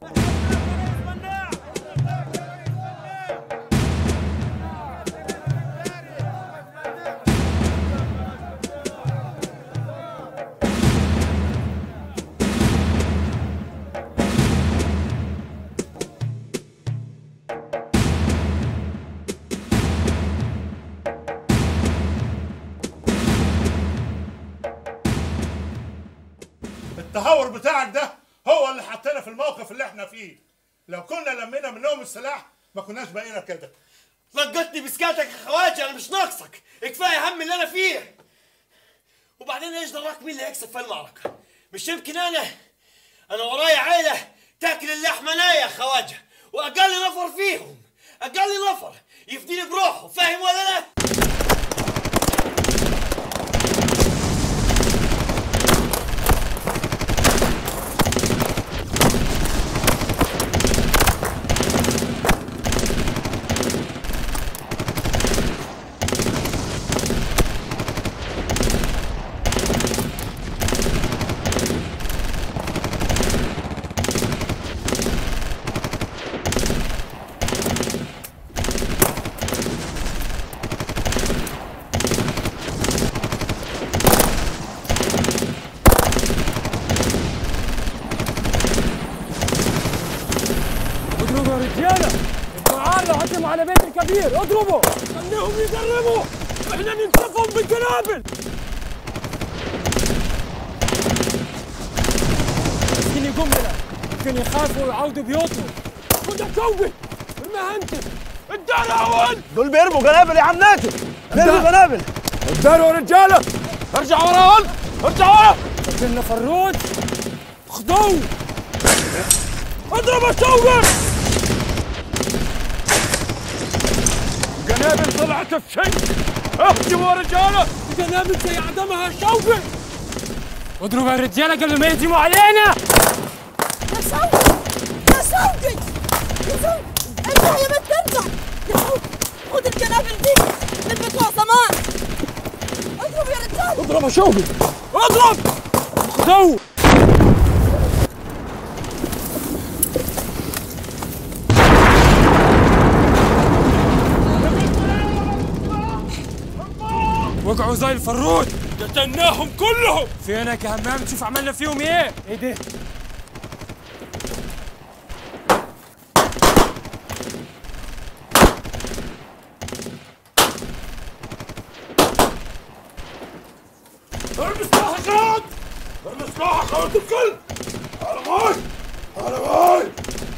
التهور بتاعك ده هو اللي حطينا في الموقف اللي احنا فيه. لو كنا لمينا منهم السلاح ما كناش بقينا كده. لقطني بسكاتك يا خواجه، انا مش ناقصك، كفايه هم اللي انا فيه. وبعدين ايش دراك مين اللي هيكسب في المعركه؟ مش يمكن انا انا ورايا عيله تاكل اللحمه نايه يا خواجه، واقل نفر فيهم اقل نفر يفديني بروحه، فاهم ولا لا؟ على بيت الكبير اضربوا، خليهم يجربوا، احنا ننتفهم بالقنابل. مسكين الجمله ممكن يخافوا ويعودوا بيوتهم. خدها كوي المهنتي الدار اول، دول بيرموا قنابل يا عم ناتي، بيرموا قنابل. اداروا يا رجاله، ارجعوا ورا قلت، ارجعوا ورا. قتلنا فروت، خدوه اضربوا كوي. القنابل طلعت في شنك، اهجموا يا رجاله. القنابل زي عدمها شوقي. اضربوا يا رجاله قبل ما يهجموا علينا. يا شوقي يا شوقي يا شوقي ارجع يا بنت ارجع يا شوقي، خد القنابل دي لفتوها سمان. اضرب يا رجاله، اضرب يا شوقي اضرب، خدوه. وقعوا زي الفروت، قتلناهم كلهم. فينك يا همام، شوف عملنا فيهم ايه؟ ايه ده؟ ارمي سلاحك اقعد، ارمي سلاحك اقعد الكل. على ماي على ماي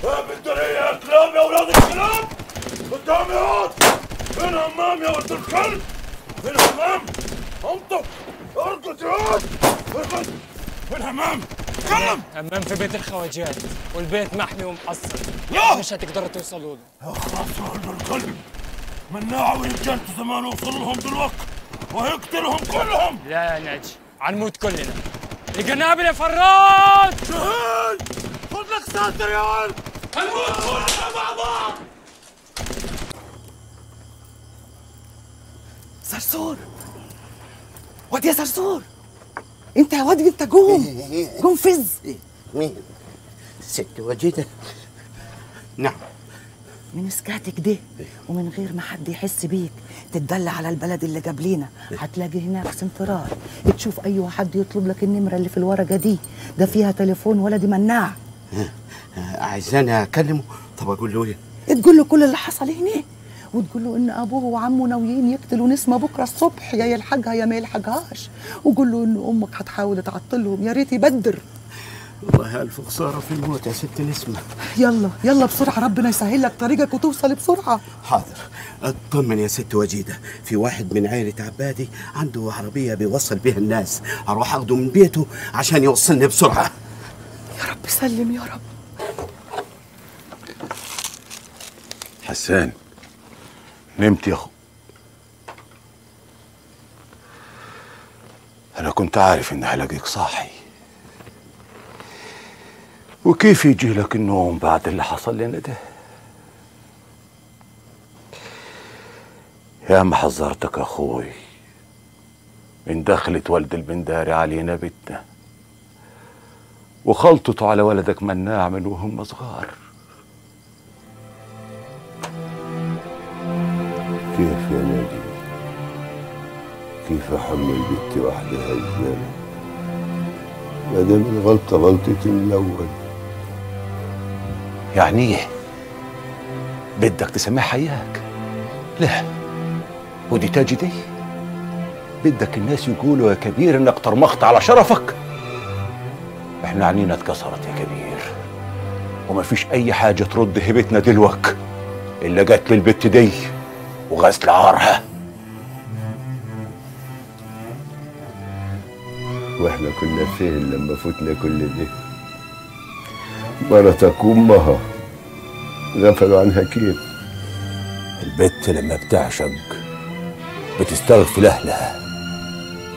يا بندرية يا كلاب يا اولاد الكلاب قدامي اقعد. فين همام يا ولد الكلب؟ فين همام؟ انطق ارقص يا ولد ارقص. فين همام؟ اتكلم. همام في بيت الخواجات والبيت محمي ومحصن مش هتقدروا توصلوا له. يا خلاص يا ولد الكلب مناعه ويتجنتوا زمان وصل لهم دلوقتي وهيقتلهم كلهم. لا يا ناجي هنموت كلنا. القنابل يا فراد شهيد خد لك ساتر يا ولد هنموت كلنا مع بعض. صرصور واد يا صرصور انت يا واد انت جوم جوم فز مين ست وجيده. نعم من سكاتك ده ومن غير ما حد يحس بيك تتدلع على البلد اللي جاب لينا. هتلاقي هناك سنترال تشوف اي حد يطلب لك النمره اللي في الورقه دي ده فيها تليفون ولا دي مناعه. عايزاني اكلمه؟ طب اقول له ايه؟ تقول له كل اللي حصل هناك وتقول له ان ابوه وعمه ناويين يقتلوا نسمه بكره الصبح يا يلحقها يا ما يلحقهاش. وقول له ان امك هتحاول تعطلهم يا ريت يبدر. والله الف خساره في الموت يا ست نسمه. يلا يلا بسرعه ربنا يسهل لك طريقك وتوصل بسرعه. حاضر اطمن يا ست وجيده. في واحد من عائله عبادي عنده عربيه بيوصل بيها الناس هروح اخده من بيته عشان يوصلني بسرعه. يا رب سلم يا رب. حسان نمت يا اخو؟ انا كنت عارف ان هلاقيك صاحي. وكيف يجي لك النوم بعد اللي حصل لنا ده؟ يا ما حذرتك يا اخوي من دخلة والد البنداري علينا بيتنا وخلطته على ولدك مناع من وهم صغار. كيف يا ناجي كيف احمل بنتي وحدها ازاي ما دام الغلطه غلطتي من الاول؟ يعني ايه بدك تسامحها اياك؟ لا ودي تاجي دي بدك الناس يقولوا يا كبير انك طرمخت على شرفك. احنا عنينا اتكسرت يا كبير ومفيش اي حاجه ترد هبتنا دلوك الا جت للبت دي وغسل عارها. واحنا كنا فين لما فتنا كل ده؟ مرتك وامها غفلوا عنها كيف؟ البت لما بتعشق بتستغفل اهلها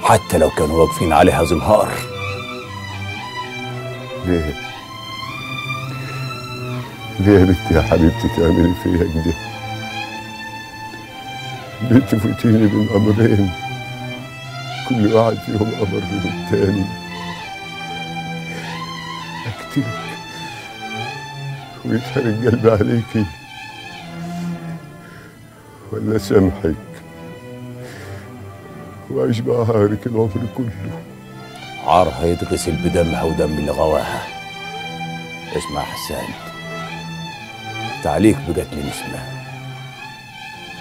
حتى لو كانوا واقفين عليها زنهار. ليه؟ ليه يا بنتي يا حبيبتي تعملي فيها كده؟ بتفوتيني من امرين كل واحد فيهم امر من التاني. اقتلك ويتحرق قلبي عليكي ولا سامحك واعيش بقى عارك العمر كله. عارها يتغسل بدمها ودم اللي غواها. اسمع حسان تعليق بقتل نسمه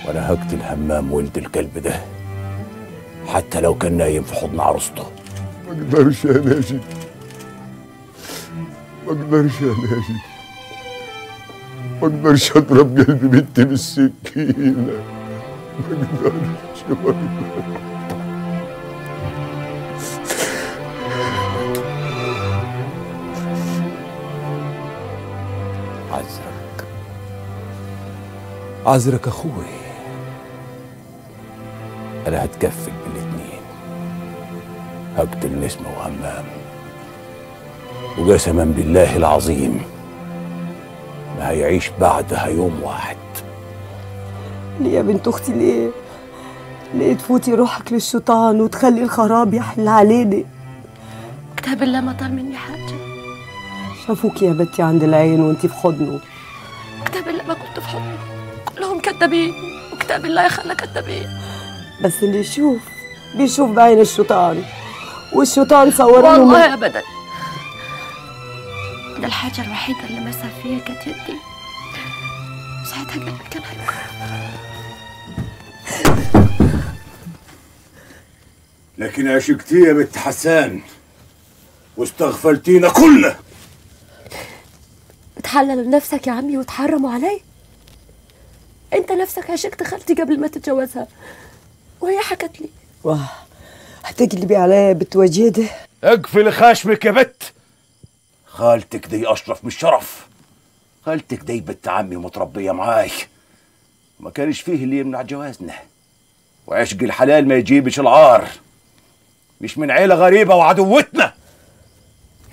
وانا هقتل همام ولد الكلب ده حتى لو كان نايم في حضن عروسته. ما اقدرش يا ناجي ما اقدرش يا ناجي ما اقدرش اضرب قلب بنتي بالسكينه ما اقدرش ما اقدرش. عذرك عذرك اخوي أنا هتكفل بالاتنين هقتل نسمة وهمام وقسما بالله العظيم ما هيعيش بعدها يوم واحد. ليه يا بنت أختي ليه؟ ليه تفوتي روحك للشيطان وتخلي الخراب يحل علينا؟ كتاب الله ما طال مني حاجة. شافوك يا بنتي عند العين وانتي في حضنه. كتاب الله ما كنت في حضنه كلهم كدابين وكتاب الله يخلى كدابين. بس اللي يشوف بيشوف بعين الشيطان والشيطان صور لهم. والله ابدا ده الحاجه الوحيده اللي مسها فيها كانت يدي ساعتها قلبي كان هيوقف. لكن عشقتي يا بنت حسان واستغفلتينا كلنا. بتحلل نفسك يا عمي وتحرموا علي؟ انت نفسك هشكت خالتي قبل ما تتجوزها وهي حكت لي. واه هتقلبي عليا بنت وجيده. اقفلي خشمك يا بت، خالتك دي اشرف من الشرف، خالتك دي بنت عمي متربيه معاي وما كانش فيه اللي يمنع جوازنا، وعشق الحلال ما يجيبش العار، مش من عيله غريبه وعدوتنا.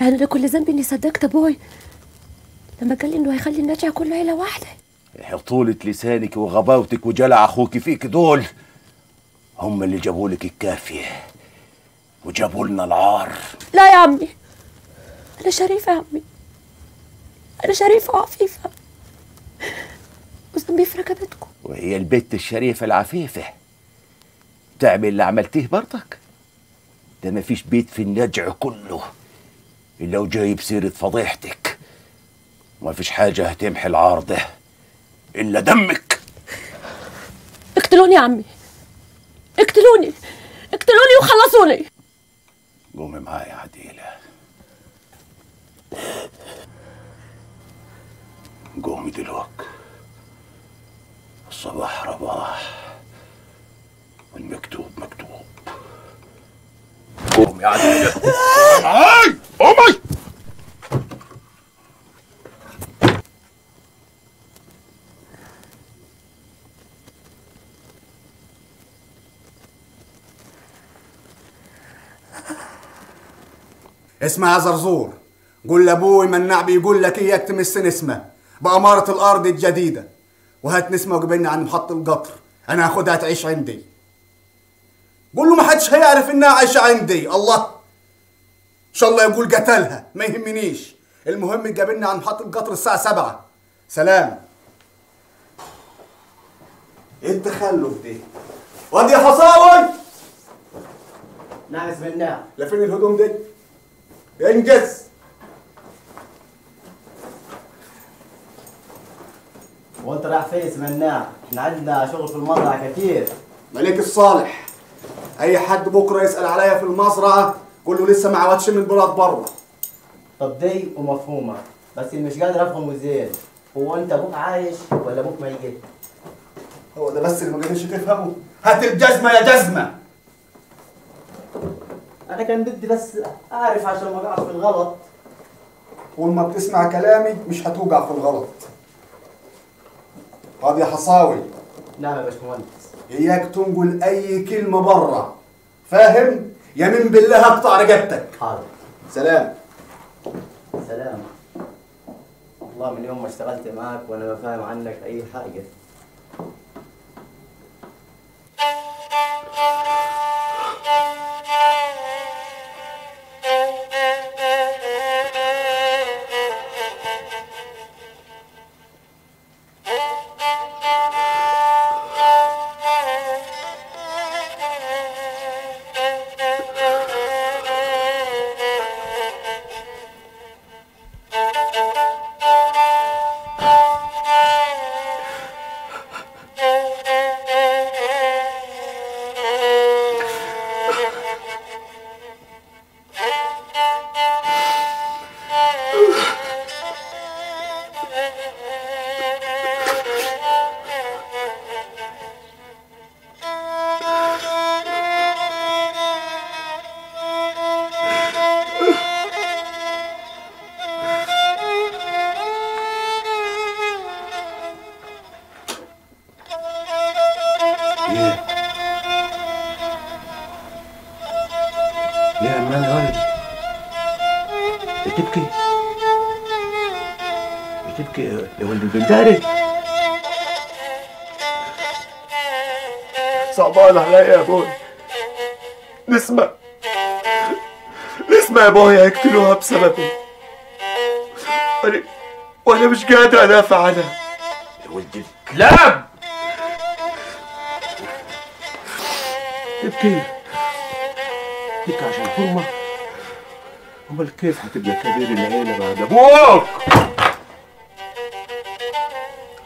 يعني انا كل ذنبي اني صدقت ابوي لما قال لي انه هيخلي الناجع كله عيله واحده. حطولة لسانك وغباوتك وجلع اخوك فيك دول هم اللي جابولك الكافيه وجابوا لنا العار. لا يا عمي، انا شريفه يا عمي، انا شريفه وعفيفه وذنبي في ركبتكم. وهي البت الشريفه العفيفه تعمل اللي عملتيه برضك؟ ده مفيش بيت في النجع كله الا وجايب سيره فضيحتك، ومفيش حاجه هتمحي العار ده إلا دمك. اقتلوني يا عمي، اقتلوني اقتلوني وخلصوني. قومي معايا يا عديلة، قومي دلوك، الصباح رباح والمكتوب مكتوب. قومي يا عديلة. هاي قومي. اسمع يا زرزور، قول لابوي منع بيقول لك اياك تمس نسمه باماره الارض الجديده، وهات نسمه وجيبلنا عن محطه القطر، انا هاخدها تعيش عندي. قول له ما حدش هيعرف انها عايشه عندي، الله ان شاء الله يقول قتلها ما يهمنيش، المهم تجيبلنا عن محطه القطر الساعه سبعة. سلام. ايه التخلف ده؟ وادي يا فصاوي. نعم يا زميلنا. لفين الهدوم دي؟ انجز. وانت رايح فين يا زمناع؟ احنا عندنا شغل في المزرعه كتير. مليك الصالح، اي حد بكره يسال عليا في المزرعه قول له لسه ما عودش من البلاد بره. طب دي ومفهومه، بس مش قادر افهمه زين، هو انت ابوك عايش ولا ابوك ميت؟ هو ده بس اللي ما قدرتش تفهمه؟ هات الجزمه يا جزمه. أنا كان بدي بس أعرف عشان ما أقعش في الغلط. ولما بتسمع كلامي مش هتوقع في الغلط. طب يا حصاوي. نعم يا باشمهندس. إياك تنقل أي كلمة برا، فاهم؟ يمين بالله هقطع رقبتك. حاضر. سلام. سلام. والله من يوم ما اشتغلت معاك وأنا ما فاهم عنك أي حاجة. صعبان عليا يا ابوي، نسمع نسمع يا ابوي هيقتلوها بسببي وانا مش قادر ادافع عنها. يا ولد الكلاب تبكي تبكي عشان هما امال كيف هتبقى كبير العيله بعد ابوك؟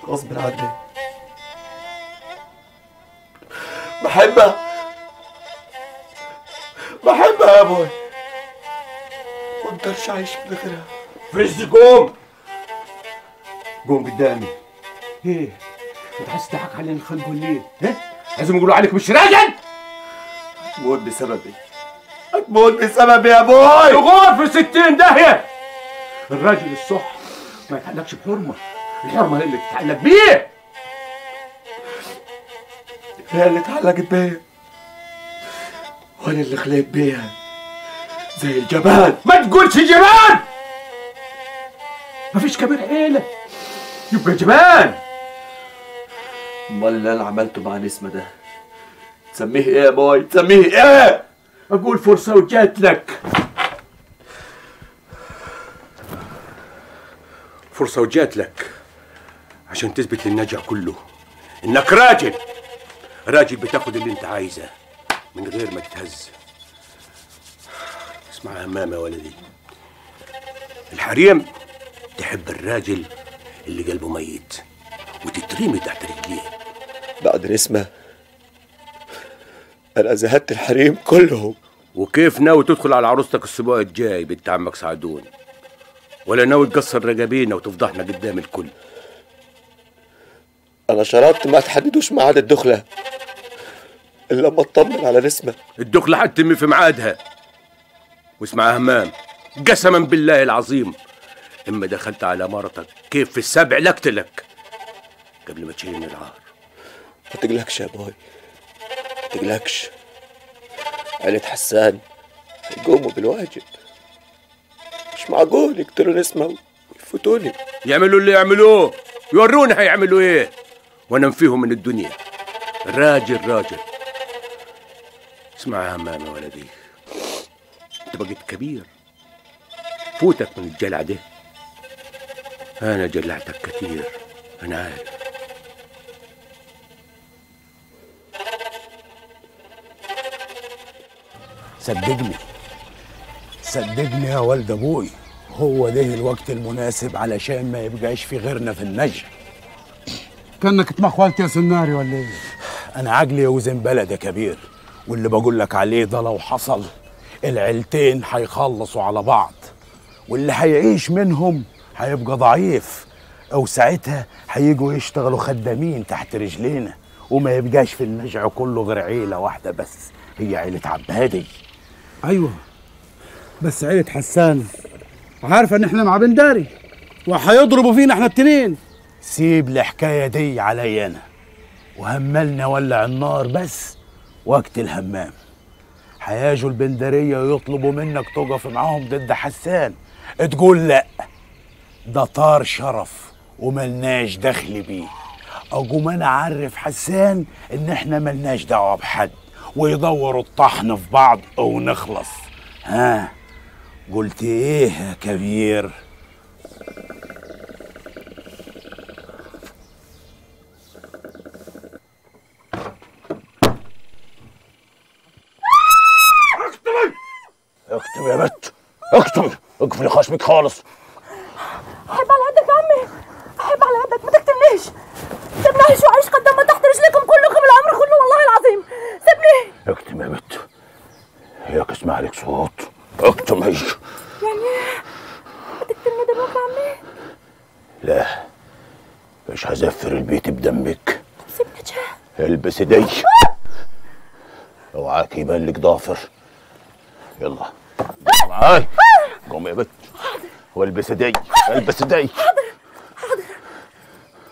غصب عني بحبها بحبها يا ابوي، ما اقدرش اعيش من غيرها. فز قوم قوم قدامي. ايه بتحس تحق علينا نخنقوا الليل، ها؟ لازم يقولوا عليك مش راجل؟ هتموت بسببي، هتموت بسببي يا بوي. ثغور في ستين داهية. الراجل الصح ما يتعلقش بحرمة، الحرمة هي اللي تتعلق بيه، هي اللي اتعلقت بيا وانا اللي خليت بيها زي الجبان. ما تقولش جبان، مفيش كبير عيلة يبقى جبان. امال اللي انا عملته مع نسمة ده تسميه ايه يا باي؟ تسميه ايه؟ اقول فرصة وجات لك، فرصة وجات لك عشان تثبت للنجع كله انك راجل، راجل بتاخد اللي انت عايزه من غير ما تتهز. اسمع همام يا ولدي، الحريم تحب الراجل اللي قلبه ميت وتترمي تحت رجليه. بعد نسمة انا زهدت الحريم كلهم. وكيف ناوي تدخل على عروستك الاسبوع الجاي بنت عمك سعدون؟ ولا ناوي تكسر رجابينا وتفضحنا قدام الكل؟ انا شرطت ما تحددوش ميعاد الدخله الا لما اطمن على نسمه. الدخله هتتم في ميعادها. واسمع يا همام، قسما بالله العظيم اما دخلت على مرتك كيف في السبع لقتلك قبل ما تشيلني العار. ما تقلقش يا باي، ما تقلقش، عيلة حسان هيقوموا بالواجب. مش معقول يقتلوا نسمه ويفوتوني. يعملوا اللي يعملوه، يورونا هيعملوا ايه وانا نفيهم من الدنيا. راجل راجل. اسمع يا همام يا ولدي، انت بقيت كبير، فوتك من الجلع ده. انا جلعتك كتير انا عارف. صدقني صدقني يا ولد ابوي، هو ده الوقت المناسب علشان ما يبقاش في غيرنا في النجع. كانك اتمخولت يا سناري ولا ايه؟ انا عجلي يا وزن بلد يا كبير، واللي بقول لك عليه ده لو حصل العيلتين هيخلصوا على بعض، واللي هيعيش منهم هيبقى ضعيف، او ساعتها هيجوا يشتغلوا خدامين تحت رجلينا، وما يبقاش في النجع كله غير عيله واحده بس، هي عيله عبادي. ايوه بس عيله حسان عارفه ان احنا مع بنداري وهيضربوا فينا احنا التنين. سيب الحكايه دي علي انا، وهملنا ولع النار بس وقت الهمام. هياجوا البندريه يطلبوا منك تقف معاهم ضد حسان، تقول لا ده طار شرف وملناش دخل بيه. اقوم انا اعرف حسان ان احنا ملناش دعوه بحد، ويدوروا الطحن في بعض ونخلص. ها قلت ايه يا كبير؟ اكتب يا بت، اكتب، اقفلي خشمك خالص. احب على قدك يا عمي، احب على قدك، ما تقتلنيش، سيبنيش وعيش قدامها تحت رجليكم كلكم العمر كله والله العظيم، سيبني. اكتب يا بت، هياك اسمع عليك صوت، اكتب. هي يعني ما تقتلني دلوقتي يا عمي؟ لا مش هزفر البيت بدمك. سيبني يا البسي دي، اوعاك يبان لك ضافر. يلا معاي، قومي يا بت والبس ايدي، البس ايدي. حاضر حاضر،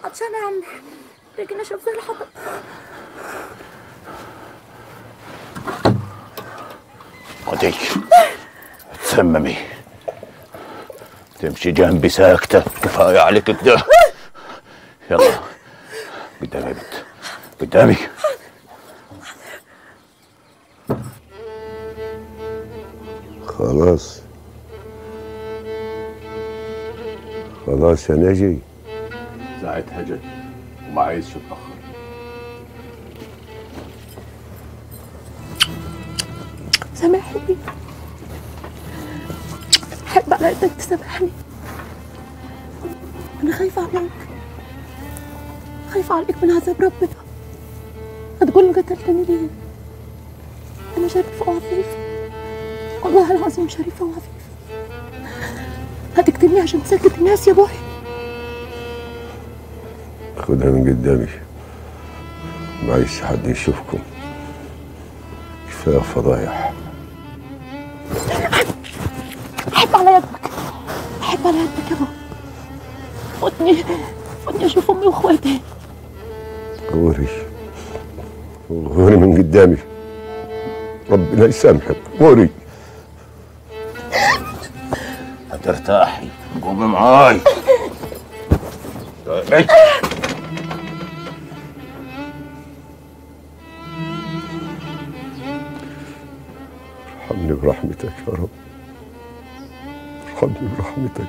عطشانة يا عمي، رجلي نشف زي الحطب. خدي تسممي، تمشي جنبي ساكتة، كفاية عليك كده. يلا قدامي يا بت، قدامي. خلاص خلاص يا ناجي، ساعتها جت وما عايزش اتأخر. سامحني، أحب على قدك تسامحني، أنا خايفة عليك، خايفة عليك من عذاب ربنا. هتقول له قتلتني ليه؟ أنا شريفة وعفيفة والله العظيم، شريفة وعفيفة. هتقتلني عشان تسكت الناس يا بوحي؟ خدها من قدامي. ما عايز حد يشوفكم، كفايه فضايح. احب على يدك، احب على يدك يابا، خدني خدني اشوف امي واخواتي. غوري غوري من قدامي، ربنا يسامحك غوري. هترتاحي، قومي معاي. ارحمني برحمتك يا رب، ارحمني برحمتك.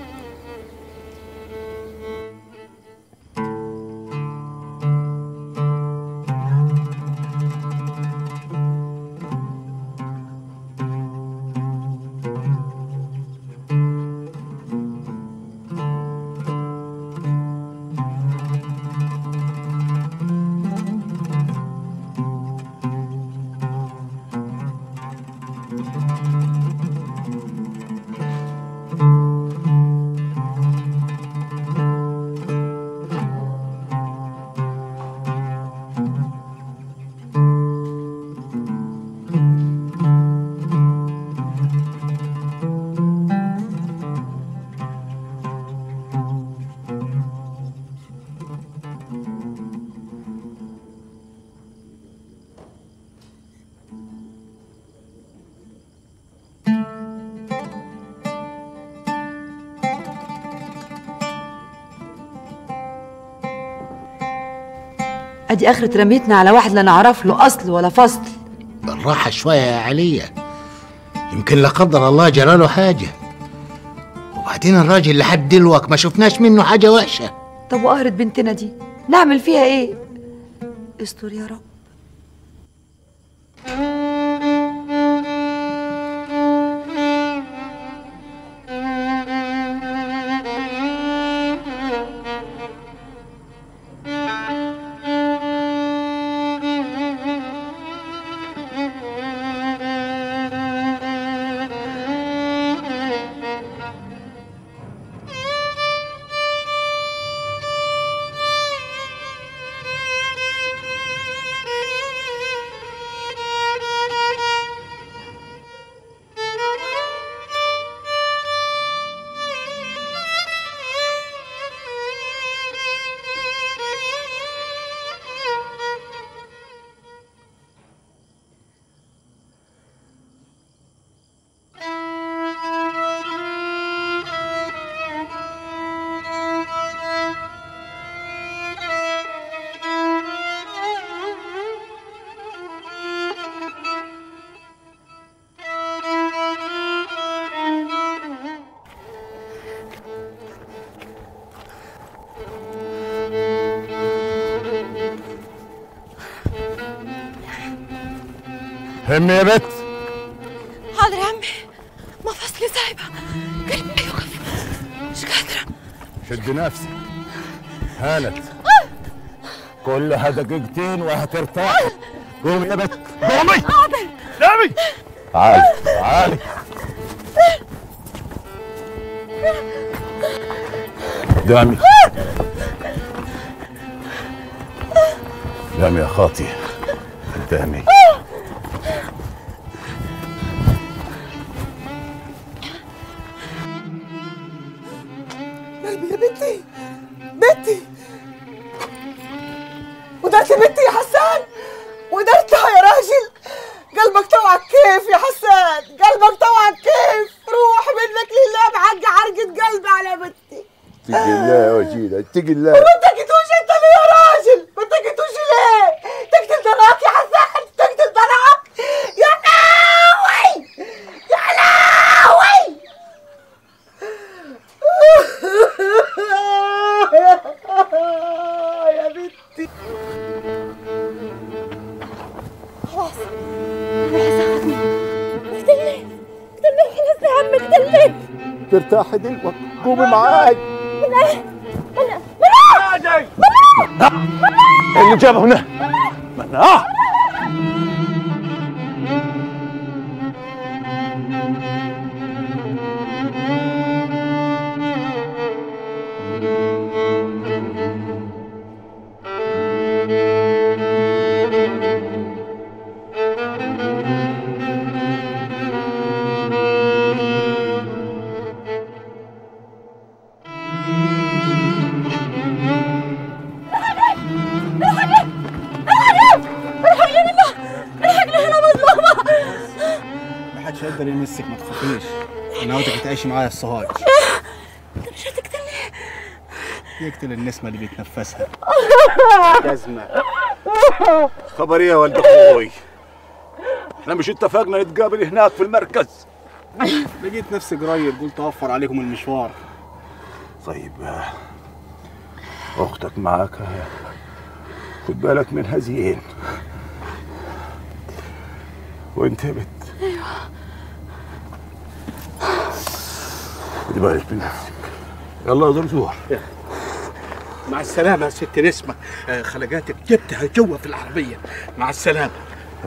ادي اخرة رميتنا على واحد لا نعرف له اصل ولا فصل. بالراحة شوية يا علية، يمكن لا قدر الله جراله حاجة. وبعدين الراجل لحد دلوقتي ما شفناش منه حاجة وحشة. طب وقهرة بنتنا دي نعمل فيها ايه؟ استر يا رب. همي يا بت. حاضر يا عمي، مفاصلي سايبه، قلبي يوقف، مش قادره. شد نفسك، هانت، كلها دقيقتين وهترتاح. قومي يا بت، قومي. حاضر. نامي. تعالي تعالي. قدامي. قدامي يا خاطي، قدامي. اتقي الله. ما اتكتوش انت ليه يا راجل؟ ما اتكتوش ليه؟ تقتل ضناك يا حسان، تقتل ضناك. يا لهوي يا لهوي. يا بنتي خلاص روحي ساعدني. اقتلني اقتلني خلاص يا عم، اقتلني. ترتاحي دلوقتي، قومي معاي. اللي جابه هنا مناه. طريق مسك، ما تخافيش، انا عاوزك تعيشي معايا الصهايج. انت مش هتقتلني؟ يقتل النسمه اللي بيتنفسها جزمه. خبر ايه يا ولد اخوي؟ احنا مش اتفقنا نتقابل هناك في المركز؟ لقيت نفسي قريب، قلت اوفر عليكم المشوار. طيب اختك معاك، خد بالك من هذين وانتبت. ايوه خد بالك من نفسك. يلا يا دور دور. مع السلامة يا ست نسمة، خلقاتك جبتها جوا في العربية. مع السلامة.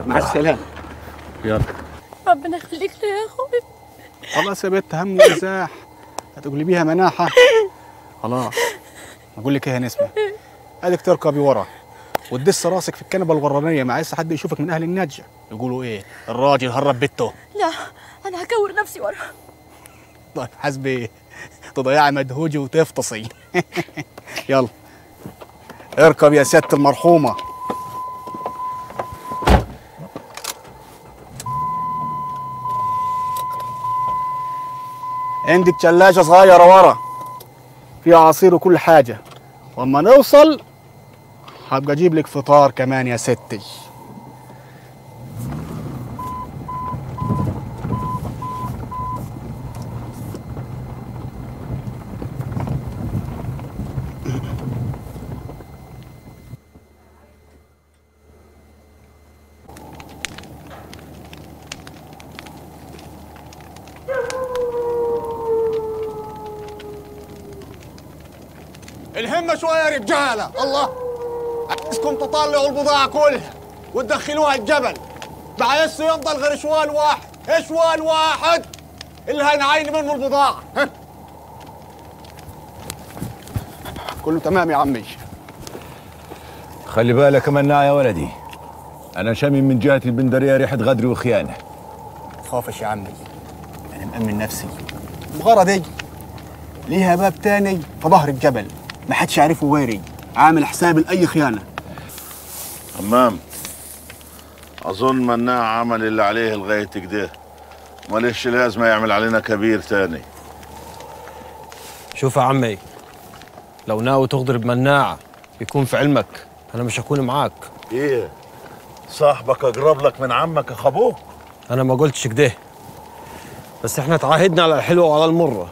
مع السلامة. يلا ربنا يخليك لي يا اخوي. خلاص يا بنت، هم ومزاح، هتقلبيها مناحة. خلاص بقول لك ايه يا نسمة، اديك تركبي ورا وتدس راسك في الكنبه الغرانيه، ما عايز حد يشوفك من اهل النجا، يقولوا ايه الراجل هرب بيته. لا انا هكور نفسي ورا. طيب حاسبي ايه؟ تضيعي مدهوجي وتفتصي. يلا اركب يا سياده المرحومه. عندك ثلاجه صغيره ورا فيها عصير وكل حاجه، واما نوصل هبقى اجيب لك فطار كمان يا ستي. الهمه شويه يا رجاله، الله عايزكم تطلعوا البضاعة كلها وتدخلوها الجبل، ما عايزش يفضل غير شوال واحد، شوال واحد اللي هنعين منه البضاعة. كله تمام يا عمي. خلي بالك مناع يا ولدي، أنا شامم من جهة البندرية ريحة غدر وخيانة. خافش يا عمي، أنا مأمن نفسي. المغارة دي ليها باب تاني في ظهر الجبل، ما حدش يعرفه واري، عامل حساب لأي خيانة. تمام. أظن مناع عمل اللي عليه لغاية كده، ماليش لازمة يعمل علينا كبير تاني. شوف يا عمي، لو ناوي تغدر بمناع يكون في علمك، أنا مش هكون معاك. إيه؟ صاحبك أقرب لك من عمك يا خابوك؟ أنا ما قلتش كده، بس إحنا تعاهدنا على الحلوة وعلى المرة.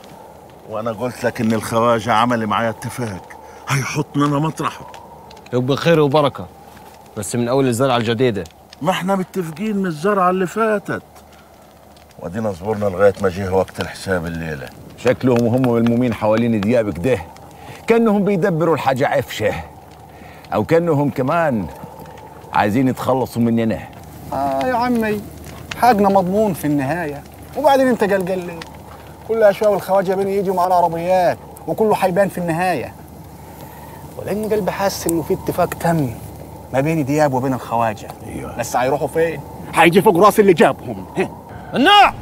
وأنا قلت لك إن الخواجة عملي معايا اتفاق، هيحطنا أنا مطرحه. يبقى خير وبركة، بس من أول الزرعة الجديدة. ما احنا متفقين من الزرعة اللي فاتت، وادينا صبرنا لغاية ما جه وقت الحساب الليلة. شكلهم وهم ملمومين حوالين دياب كده، كأنهم بيدبروا الحاجة عفشة، أو كأنهم كمان عايزين يتخلصوا مننا. آه يا عمي، حاجنا مضمون في النهاية، وبعدين أنت قلقان ليه؟ كل شوية والخواجة بيني إيدي ومعانا عربيات، وكله هيبان في النهاية. ولكن قلبي حاسس انه في اتفاق تم ما بين دياب وبين الخواجه. ايوه بس هيروحوا فين؟ هيجي فوق راس اللي جابهم. مناع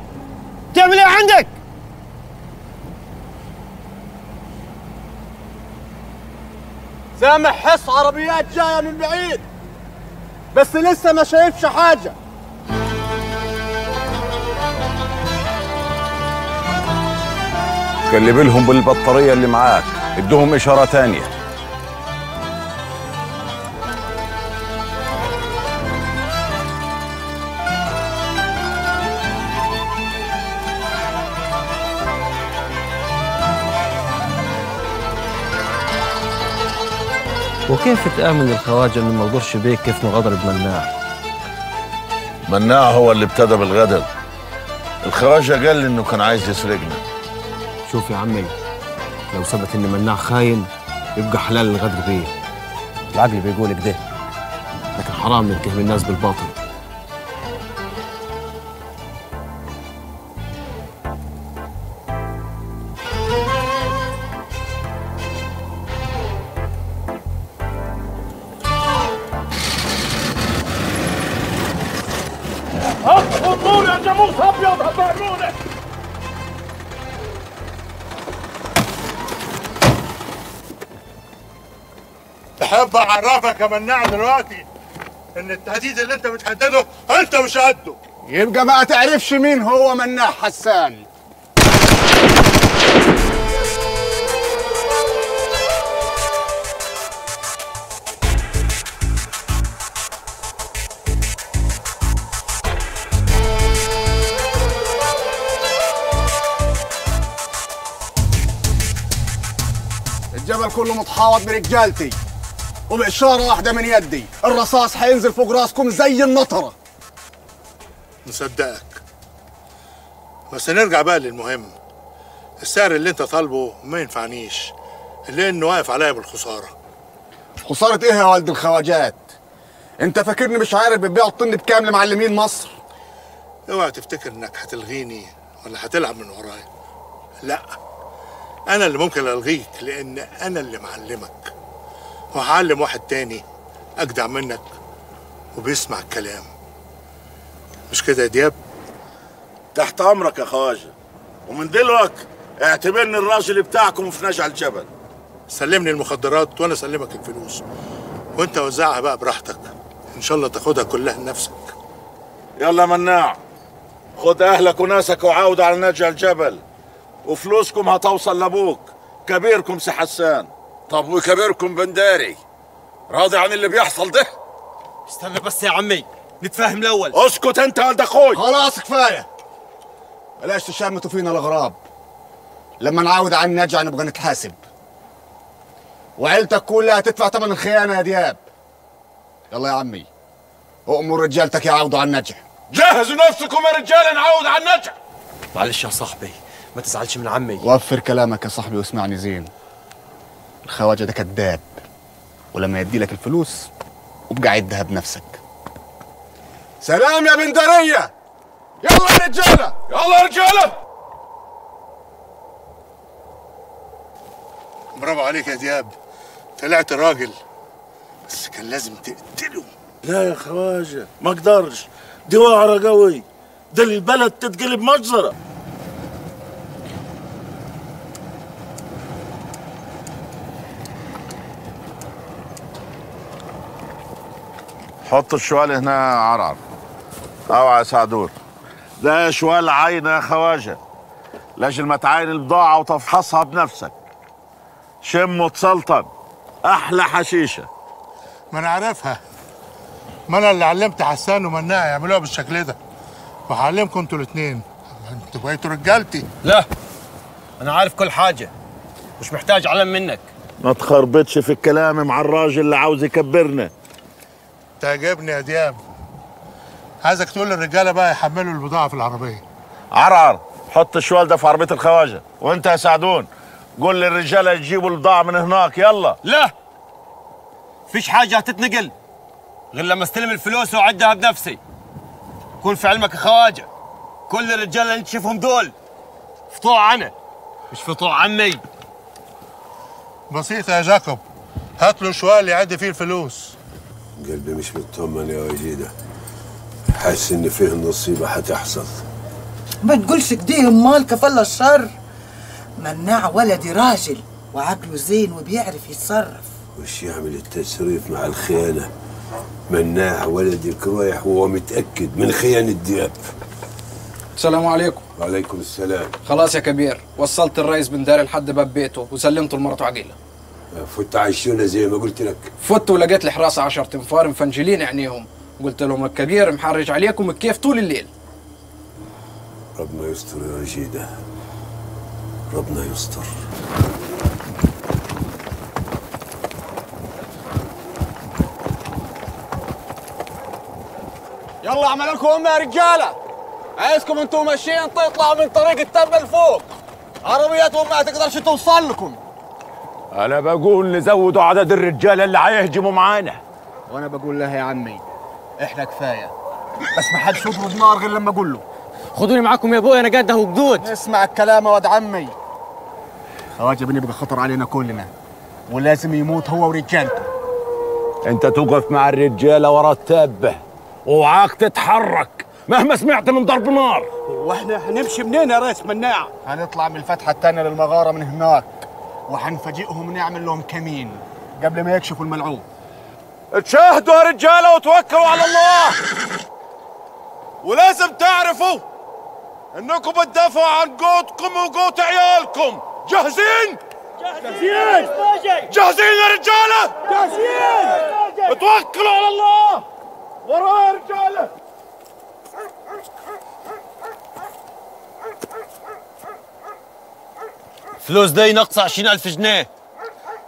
تعمل ايه عندك؟ سامع حس عربيات جايه من بعيد، بس لسه ما شايفش حاجه. كلم لهم بالبطاريه اللي معاك، ادهم اشاره ثانيه. وكيف تآمن الخواجة إنه ما يغدرش بيك كيف ما غدر بمناع؟ مناع هو اللي ابتدى بالغدر، الخواجة قال لي إنه كان عايز يسرقنا. شوف يا عمي، لو ثبت إن مناع خاين يبقى حلال الغدر بيه، العقل بيقول كده، لكن حرام نتهم الناس بالباطل. أحب أعرفك يا مناع دلوقتي إن التهديد اللي أنت بتهدده أنت مش قده. يبقى ما تعرفش مين هو مناح حسان. الجبل كله متحاوط برجالتي وبإشارة واحدة من يدي الرصاص هينزل فوق راسكم زي النطرة. مصدقك، بس نرجع بقى للمهم. السعر اللي انت طالبه ما ينفعنيش، لانه واقف عليا بالخسارة. خسارة ايه يا ولد الخواجات؟ انت فاكرني مش عارف بتبيع الطن بكام لمعلمين مصر؟ اوعى تفتكر انك هتلغيني ولا هتلعب من ورايا. لا، أنا اللي ممكن ألغيك، لأن أنا اللي معلمك، وهعلم واحد تاني أجدع منك وبيسمع الكلام. مش كده يا دياب؟ تحت أمرك يا خواجة، ومن دلوقتي اعتبرني الراجل بتاعكم في نجع الجبل. سلمني المخدرات وأنا أسلمك الفلوس، وأنت وزعها بقى براحتك، إن شاء الله تاخدها كلها لنفسك. يلا مناع، خد أهلك وناسك وعاود على نجع الجبل، وفلوسكم هتوصل لابوك كبيركم سي حسان. طب وكبيركم بنداري راضي عن اللي بيحصل ده؟ استنى بس يا عمي نتفاهم الاول. اسكت انت يا ولد اخوي، خلاص كفايه، بلاش تشمتوا فينا الاغراب. لما نعاود عن نرجع نبقى نتحاسب، وعيلتك كلها هتدفع ثمن الخيانه يا دياب. يلا يا عمي اؤمر رجالتك يعاودوا عن نرجع. جهزوا نفسكم يا رجاله نعاود عن نرجع. معلش يا صاحبي، ما تزعلش من عمي. وفر كلامك يا صاحبي واسمعني زين. الخواجه ده كذاب، ولما يدي لك الفلوس ابقى عدها بنفسك. سلام يا بندريه. يلا يا رجاله، يلا يا رجاله. برافو عليك يا دياب، طلعت راجل، بس كان لازم تقتله. لا يا خواجه ما اقدرش، دي وعره قوي، ده البلد تتقلب مجزره. حط الشوال هنا يا عرعر او يا سعدور. ده شوال عاينه يا خواجه، لاجل ما تعاين البضاعه وتفحصها بنفسك. شم وتسلطن، احلى حشيشه. ما انا عارفها، ما انا اللي علمت حسان ومناع يعملوها بالشكل ده، وهعلمكم انتوا الاثنين. انتوا بقيتوا رجالتي. لا، انا عارف كل حاجه، مش محتاج علم منك. ما تخربطش في الكلام مع الراجل اللي عاوز يكبرنا. تعجبني يا دياب، عايزك تقول للرجاله بقى يحملوا البضاعه في العربيه. عرعر حط الشوال ده في عربيه الخواجه، وانت يا سعدون قول للرجاله يجيبوا البضاعه من هناك. يلا. لا، مفيش حاجه هتتنقل غير لما استلم الفلوس واعدها بنفسي. كون في علمك يا خواجه، كل الرجاله اللي انت شايفهم دول فطوع انا، مش فطوع عمي. بسيطه يا جاكوب، هات له شوال يعد فيه الفلوس. قلبي مش مطمن يا وجيده، حاسس ان فيه نصيبه هتحصل. ما تقولش كده، امال كفله الشر. مناع ولدي راجل وعقله زين وبيعرف يتصرف. وش يعمل التسريف مع الخيانه؟ مناع ولدي كرايح وهو متاكد من خيانه دياب. السلام عليكم. وعليكم السلام. خلاص يا كبير، وصلت الرئيس بنداري لحد باب بيته وسلمته لمرته عقيله. فوت عشونا زي ما قلت لك. فوت ولقيت لي حراسه عشر تنفار مفنجلين عينيهم، قلت لهم الكبير محرج عليكم الكيف طول الليل. ربنا يستر يا رشيده، ربنا يستر. يلا اعمل لكم امه يا رجاله، عايزكم انتوا ماشيين تطلعوا من طريق التبه لفوق، عربياتهم ما تقدرش توصل لكم. أنا بقول نزودوا عدد الرجالة اللي هيهجموا معانا. وأنا بقول لها يا عمي إحنا كفاية، بس ما حدش يضرب نار غير لما أقول له. خدوني معاكم يا أبويا، أنا جده وجدود. اسمع الكلام يا واد عمي، خواجة بنبقى خطر علينا كلنا، ولازم يموت هو ورجالته. أنت توقف مع الرجالة ورا التابة، أوعاك تتحرك مهما سمعت من ضرب نار. وإحنا هنمشي منين يا ريس مناع؟ هنطلع من الفتحة الثانية للمغارة من هناك، وحنفاجئهم ونعمل لهم كمين قبل ما يكشفوا الملعوب. اتشاهدوا يا رجاله وتوكلوا على الله. ولازم تعرفوا انكم بتدافعوا عن قوتكم وقوت عيالكم. جاهزين؟ جاهزين. جاهزين يا رجاله؟ جاهزين. توكلوا على الله. وراء يا رجاله. فلوس دي ناقصه عشرين ألف جنيه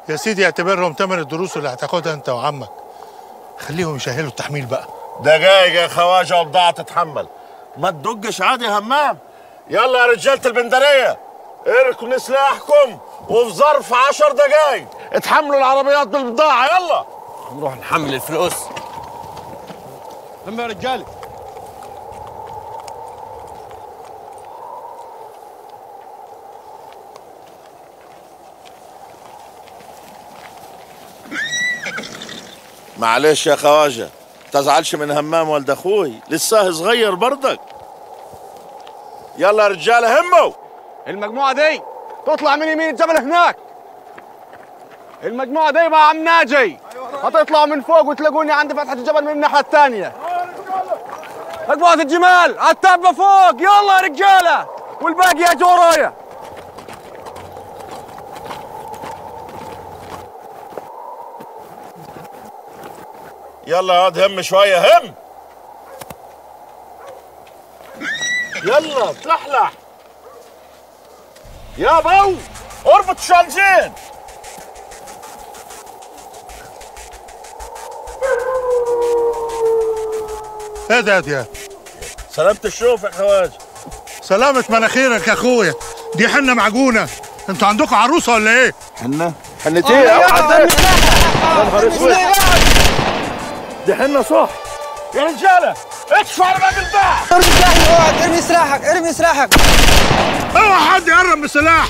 يا سيدي. اعتبرهم تمن الدروس اللي هتاخدها انت وعمك. خليهم يشهلوا التحميل بقى. دقايق يا خواجه وبضاعه تتحمل. ما تدقش عادي همام. يلا يا رجاله البندريه اركنوا سلاحكم وفي ظرف عشر دقايق اتحملوا العربيات بالبضاعه. يلا نروح نحمل الفلوس. هم يا رجاله. معلش يا خواجه تزعلش من همام والد اخوي، لسه صغير برضك. يلا يا رجاله هموا. المجموعه دي تطلع من يمين الجبل هناك. المجموعه دي مع عم ناجي هتطلعوا من فوق وتلاقوني عند فتحه الجبل من الناحيه الثانيه. مجموعه الجمال على التابه فوق. يلا يا رجاله والباقي يا جورايا. يلا اقعد هم شوية. هم يلا تلحلح يا بو. اربط الشالجين. ايه يا دياب؟ سلامة الشوف يا خواجه. سلامة مناخيرك يا اخويا. دي حنة معجونة. انتوا عندكم عروسة ولا ايه؟ حنة؟ حنة ايه؟ يا نهار اسود دي حنا صح يا رجاله. اكشفوا على باب الباع. ارمي سلاحك. اوعى ارمي سلاحك. ارمي سلاحك. اوعى حد يقرب من السلاح.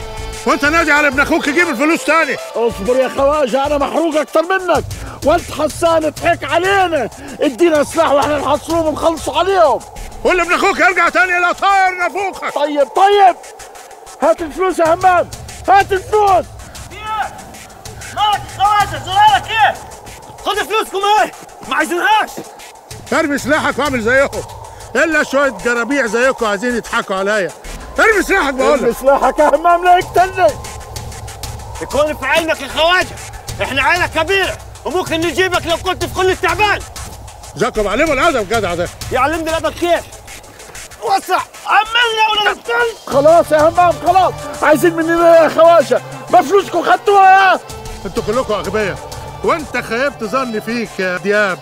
وانت نادي على ابن اخوك يجيب الفلوس تاني. اصبر يا خواجه انا محروق اكتر منك. وانت حسان اضحك علينا. ادينا سلاح واحنا نحصروهم ونخلصوا عليهم. ولا ابن اخوك يرجع تاني لا طاير نافوخك. طيب طيب هات الفلوس يا همام. هات الفلوس. ايه؟ مالك يا خواجه؟ زرارك ايه؟ خد فلوسكم ايه؟ ما عايزينهاش. ارمي سلاحك واعمل زيكم. الا شويه جرابيع زيكم عايزين يضحكوا عليا. ارمي سلاحك بقول لك. ارمي سلاحك يا همام لا يقتلني. يكون في عينك يا خواجه. احنا عيله كبيره وممكن نجيبك لو كنت في كل التعبان. جاكم علموا الادب جدع ده. يعلمني الادب كيف؟ وسع. عملنا ولا نقتل. خلاص يا همام خلاص. عايزين مننا يا خواجه؟ ما فلوسكم خدتوها يا. انتوا كلكم اغبياء. وانت خيبت ظني فيك يا دياب.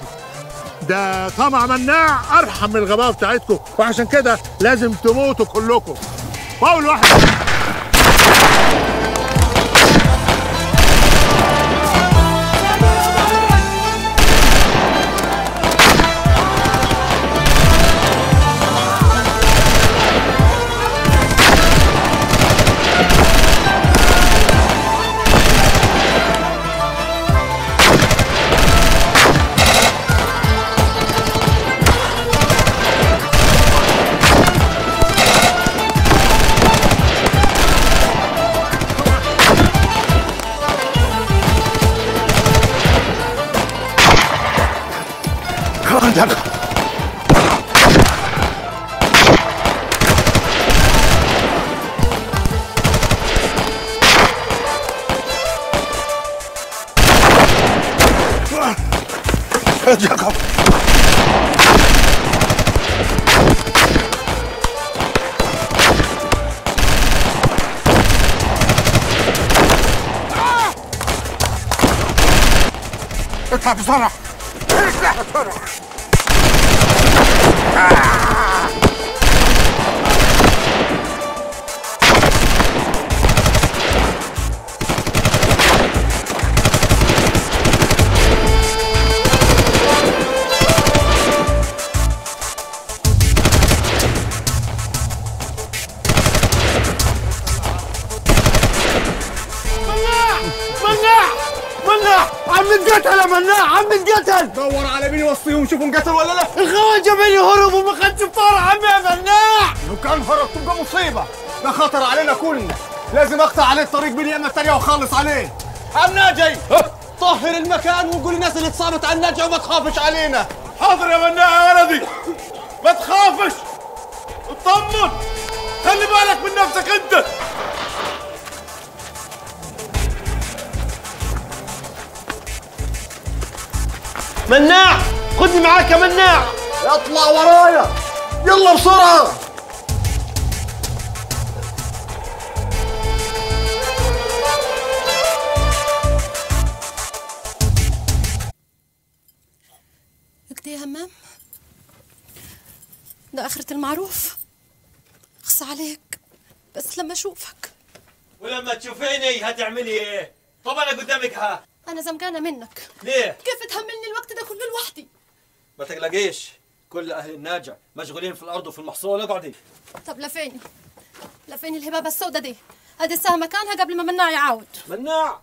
ده طمع مناع ارحم من الغباء بتاعتكم، وعشان كده لازم تموتوا كلكم. اول واحد جاكوب. اطلع بسرعة. اطلع بسرعة. دور على مين يوصيهم شوفوا انقتل ولا لا. الخواجه بيني هرب وما خدش بطار. عمي يا مناع لو كان هرب تبقى مصيبه. ده خطر علينا كلنا. لازم اقطع عليه الطريق بين يمه الثانيه وخلص عليه. عم ناجي طهر المكان وقول الناس اللي اتصابت على الناجي وما تخافش علينا. حاضر يا مناع يا ولدي. ما تخافش، اطمن، خلي بالك من نفسك انت. مناع خدني معاك يا مناع. اطلع ورايا يلا بسرعه. اكدي يا همام، ده اخرة المعروف. اخص عليك بس لما اشوفك. ولما تشوفيني هتعملي ايه؟ طب انا قدامك ها. انا زمجانه منك. ليه؟ كيف تحملني الوقت ده كله لوحدي؟ ما تقلقيش، كل اهل الناجع مشغولين في الارض وفي المحصول. اقعدي. طب لفيني لفيني الهبابه السوداء دي، ادي الساعه مكانها قبل ما مناع يعاود. مناع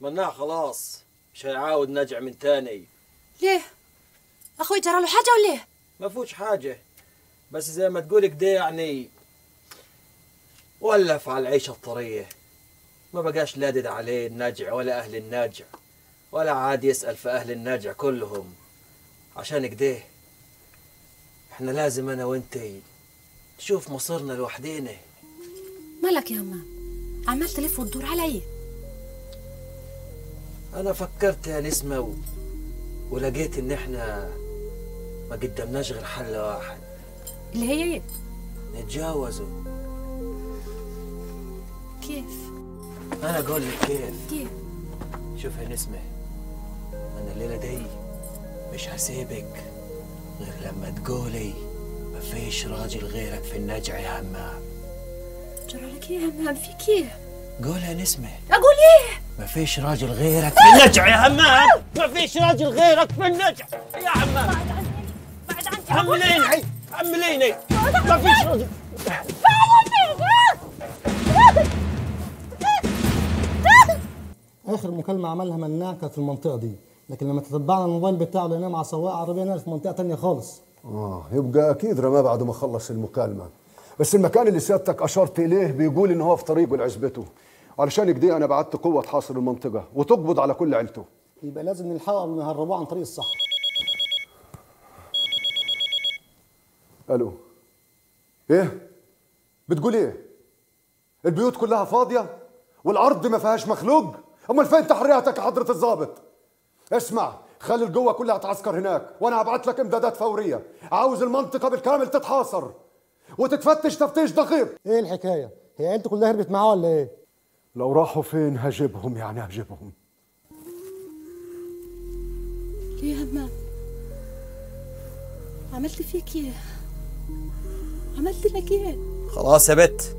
مناع خلاص مش هيعاود ناجع من تاني. ليه؟ اخوي جرى له حاجه ولا ايه؟ ما فوتش حاجه، بس زي ما تقول كده يعني ولف على العيشه الطريه، ما بقاش لادد عليه الناجع ولا أهل الناجع، ولا عاد يسأل في أهل الناجع كلهم. عشان كده احنا لازم أنا وإنتي نشوف مصيرنا لوحدينا. مالك يا همام؟ عمال تلف وتدور علي؟ أنا فكرت يا نسمة و... ولقيت إن احنا ما قدمناش غير حل واحد. اللي هي إيه؟ نتجاوزه. كيف؟ أنا أقول لك كيف. كيف؟ شوف يا نسمة، أنا الليلة دي مش هسيبك غير لما تقولي مفيش راجل غيرك في النجع يا همام. جرى لك إيه يا همام؟ فيك إيه؟ قول يا نسمة. أقول إيه؟ مفيش راجل غيرك في النجع يا همام، مفيش راجل غيرك في النجع يا همام. بعد عني بعد عني حمليني حمليني، مفيش راجل. اخر مكالمه عملها مناع كانت في المنطقه دي، لكن لما تتبعنا الموبايل بتاعه لقيناه مع سواق عربيه نقل في منطقه ثانيه خالص. اه يبقى اكيد رماه بعد ما خلص المكالمه، بس المكان اللي سيادتك اشرت اليه بيقول ان هو في طريقه لعزبته، علشان كده انا بعت قوه تحاصر المنطقه وتقبض على كل عيلته. يبقى لازم نلحقه قبل ما يهربوه عن طريق الصحراء. الو، ايه؟ بتقول ايه؟ البيوت كلها فاضيه والارض ما فيهاش مخلوق؟ امال فين تحرياتك يا حضره الضابط؟ اسمع، خلي القوه كلها تعسكر هناك، وانا هبعت لك امدادات فوريه. عاوز المنطقه بالكامل تتحاصر وتتفتش تفتيش دقيق. ايه الحكايه؟ هي انت كلها هربت معاه ولا ايه؟ لو راحوا فين هجيبهم، يعني هجيبهم. ليه يا همام؟ عملت فيك ايه؟ عملت لك ايه؟ خلاص يا بت،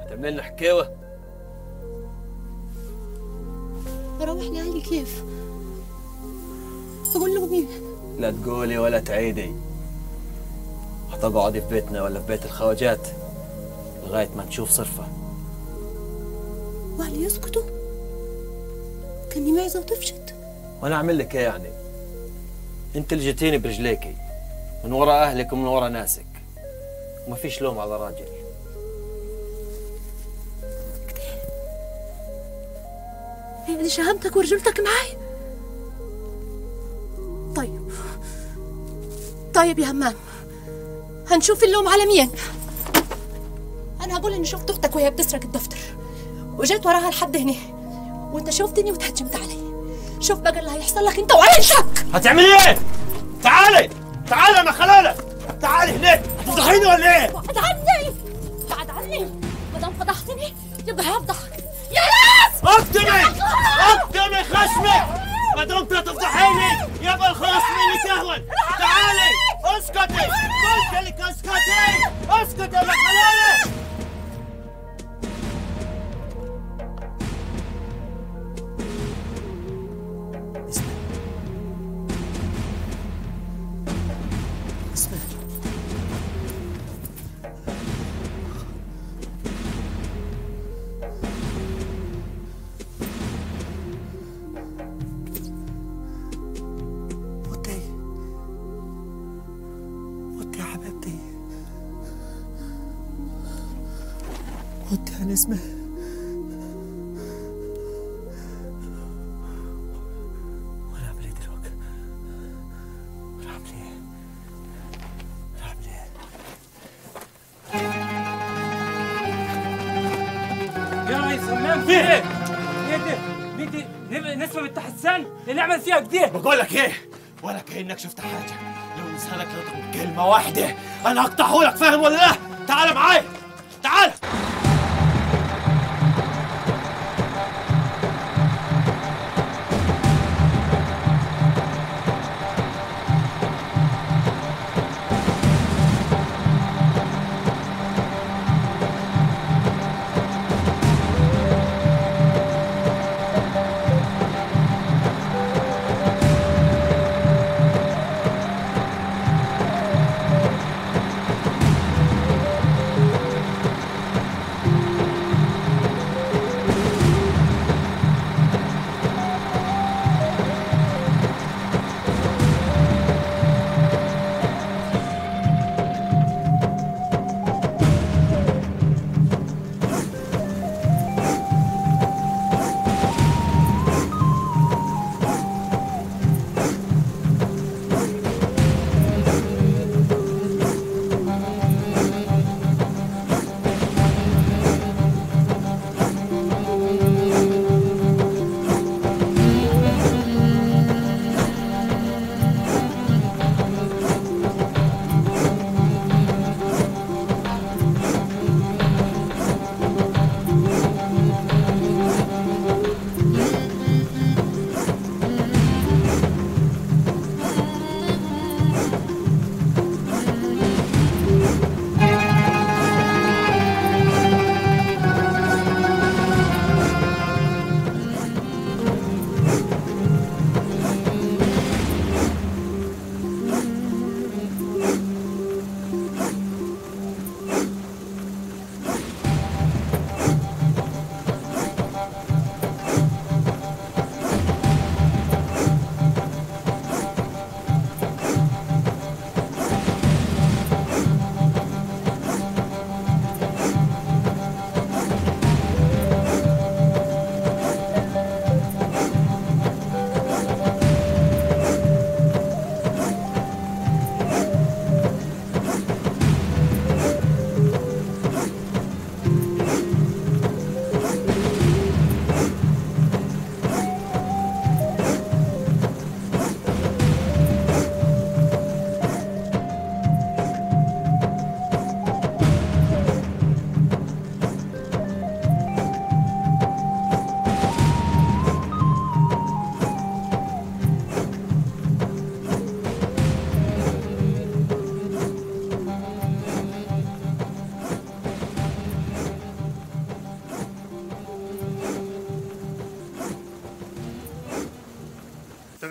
هتعمل لنا حكاوه. روحني اهلي كيف؟ اقول لهم ايه؟ لا تقولي ولا تعيدي. هتقعدي في بيتنا ولا في بيت الخواجات لغايه ما نشوف صرفه. واهلي يسكتوا؟ كاني معزه وطفشت. وانا اعمل لك ايه يعني؟ انت اللي جيتيني برجليكي من ورا اهلك ومن ورا ناسك، وما فيش لوم على راجل. يعني شهامتك ورجولتك معاي؟ طيب طيب يا همام، هنشوف اللوم على مين. انا هقول اني شفت اختك وهي بتسرق الدفتر وجيت وراها لحد هنا، وانت شفتني وتهجمت علي. شوف بقى اللي هيحصل لك انت وعيشك. هتعملي ايه؟ تعالي تعالي انا خلاله، تعالي هنا. هتفضحيني ولا ايه؟ بعد عني بعد عني، ما دام فضحتني يبقى هفضحك. يا ناس اقدمي اقدمي خصمك، ما دمت هتفضحيني يبقى الخصم اللي تهون. تعالي اسكتي، قلت لك اسكتي اسكتي يا حلالي. اسمع اسمع، اسمع ولا عملي دروك ولا عملي سلمان فين؟ دي دي دي نسبة بالتحسن اللي اعمل فيها كده. بقول لك ايه؟ ولا كأنك شفت حاجة. لو لسانك نطق كلمة واحدة أنا هقطعه لك، فاهم ولا لا؟ تعال معايا، تعال.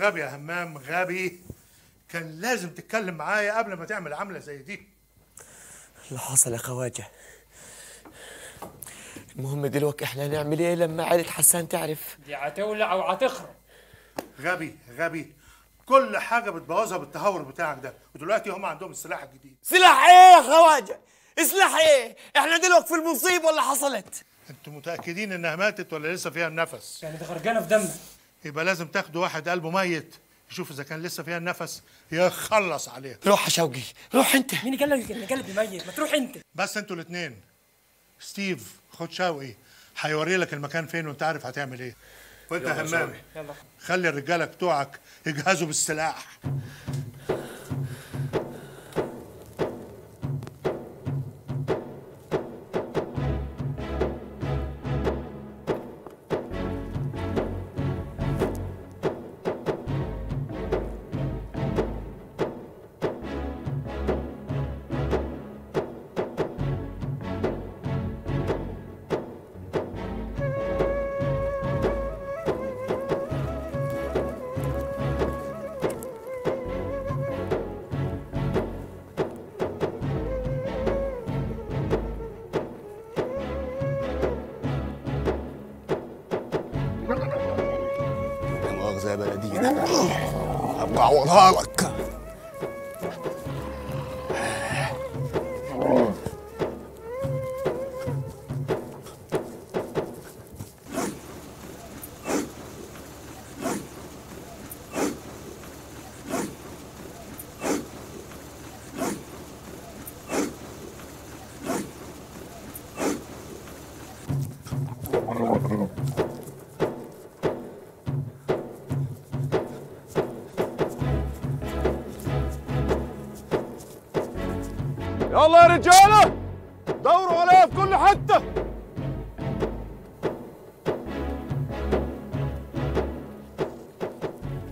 غبي يا همام، غبي. كان لازم تتكلم معايا قبل ما تعمل عملة زي دي. اللي حصل يا خواجة. المهم دلوقتي احنا هنعمل ايه لما عيلة حسان تعرف؟ دي هتولع وهتخرب. غبي غبي، كل حاجة بتبوظها بالتهور بتاعك ده، ودلوقتي هم عندهم السلاح الجديد. سلاح ايه يا خواجة؟ سلاح ايه؟ احنا دلوقتي في المصيبة اللي حصلت. انتوا متأكدين انها ماتت ولا لسه فيها النفس؟ يعني دي غرقانة في دمنا. يبقى لازم تاخدوا واحد قلبه ميت يشوف اذا كان لسه فيها النفس يخلص عليها. روح يا شوقي، روح انت. مين قال لك ان قلبي ميت؟ ما تروح انت بس. انتوا الاثنين، ستيف خد شوقي هيوري لك المكان فين وانت عارف هتعمل ايه. وانت يا همام خلي الرجاله بتوعك يجهزوا بالسلاح. بعوضها لك. يلا يا رجاله دوروا عليها في كل حته.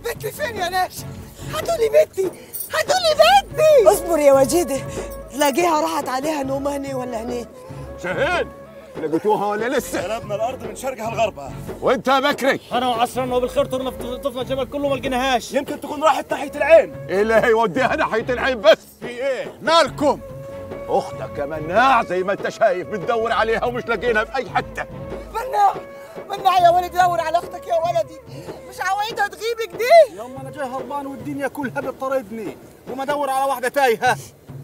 بنتي فين يا ناشا؟ هاتوا لي بنتي، هاتوا لي بنتي. اصبر يا وجيده، تلاقيها راحت عليها نوم هني ولا هني. شاهين لقيتوها ولا لسه؟ قلبنا الارض من شرقها لغربها. وانت يا بكري؟ انا وعصرنا وبالخير طرنا في طفنا الجبل كله ما لقيناهاش. يمكن تكون راحت ناحيه العين. ايه اللي هيوديها ناحيه العين بس؟ في ايه؟ مالكم؟ اختك يا مناع زي ما انت شايف بتدور عليها ومش لاقيينها في اي حته. مناع مناع يا ولد دور على اختك يا ولدي، مش عوايدها تغيبك دي؟ يما انا جاي هربان والدنيا كلها بتطاردني وما ادور على واحده تايهه.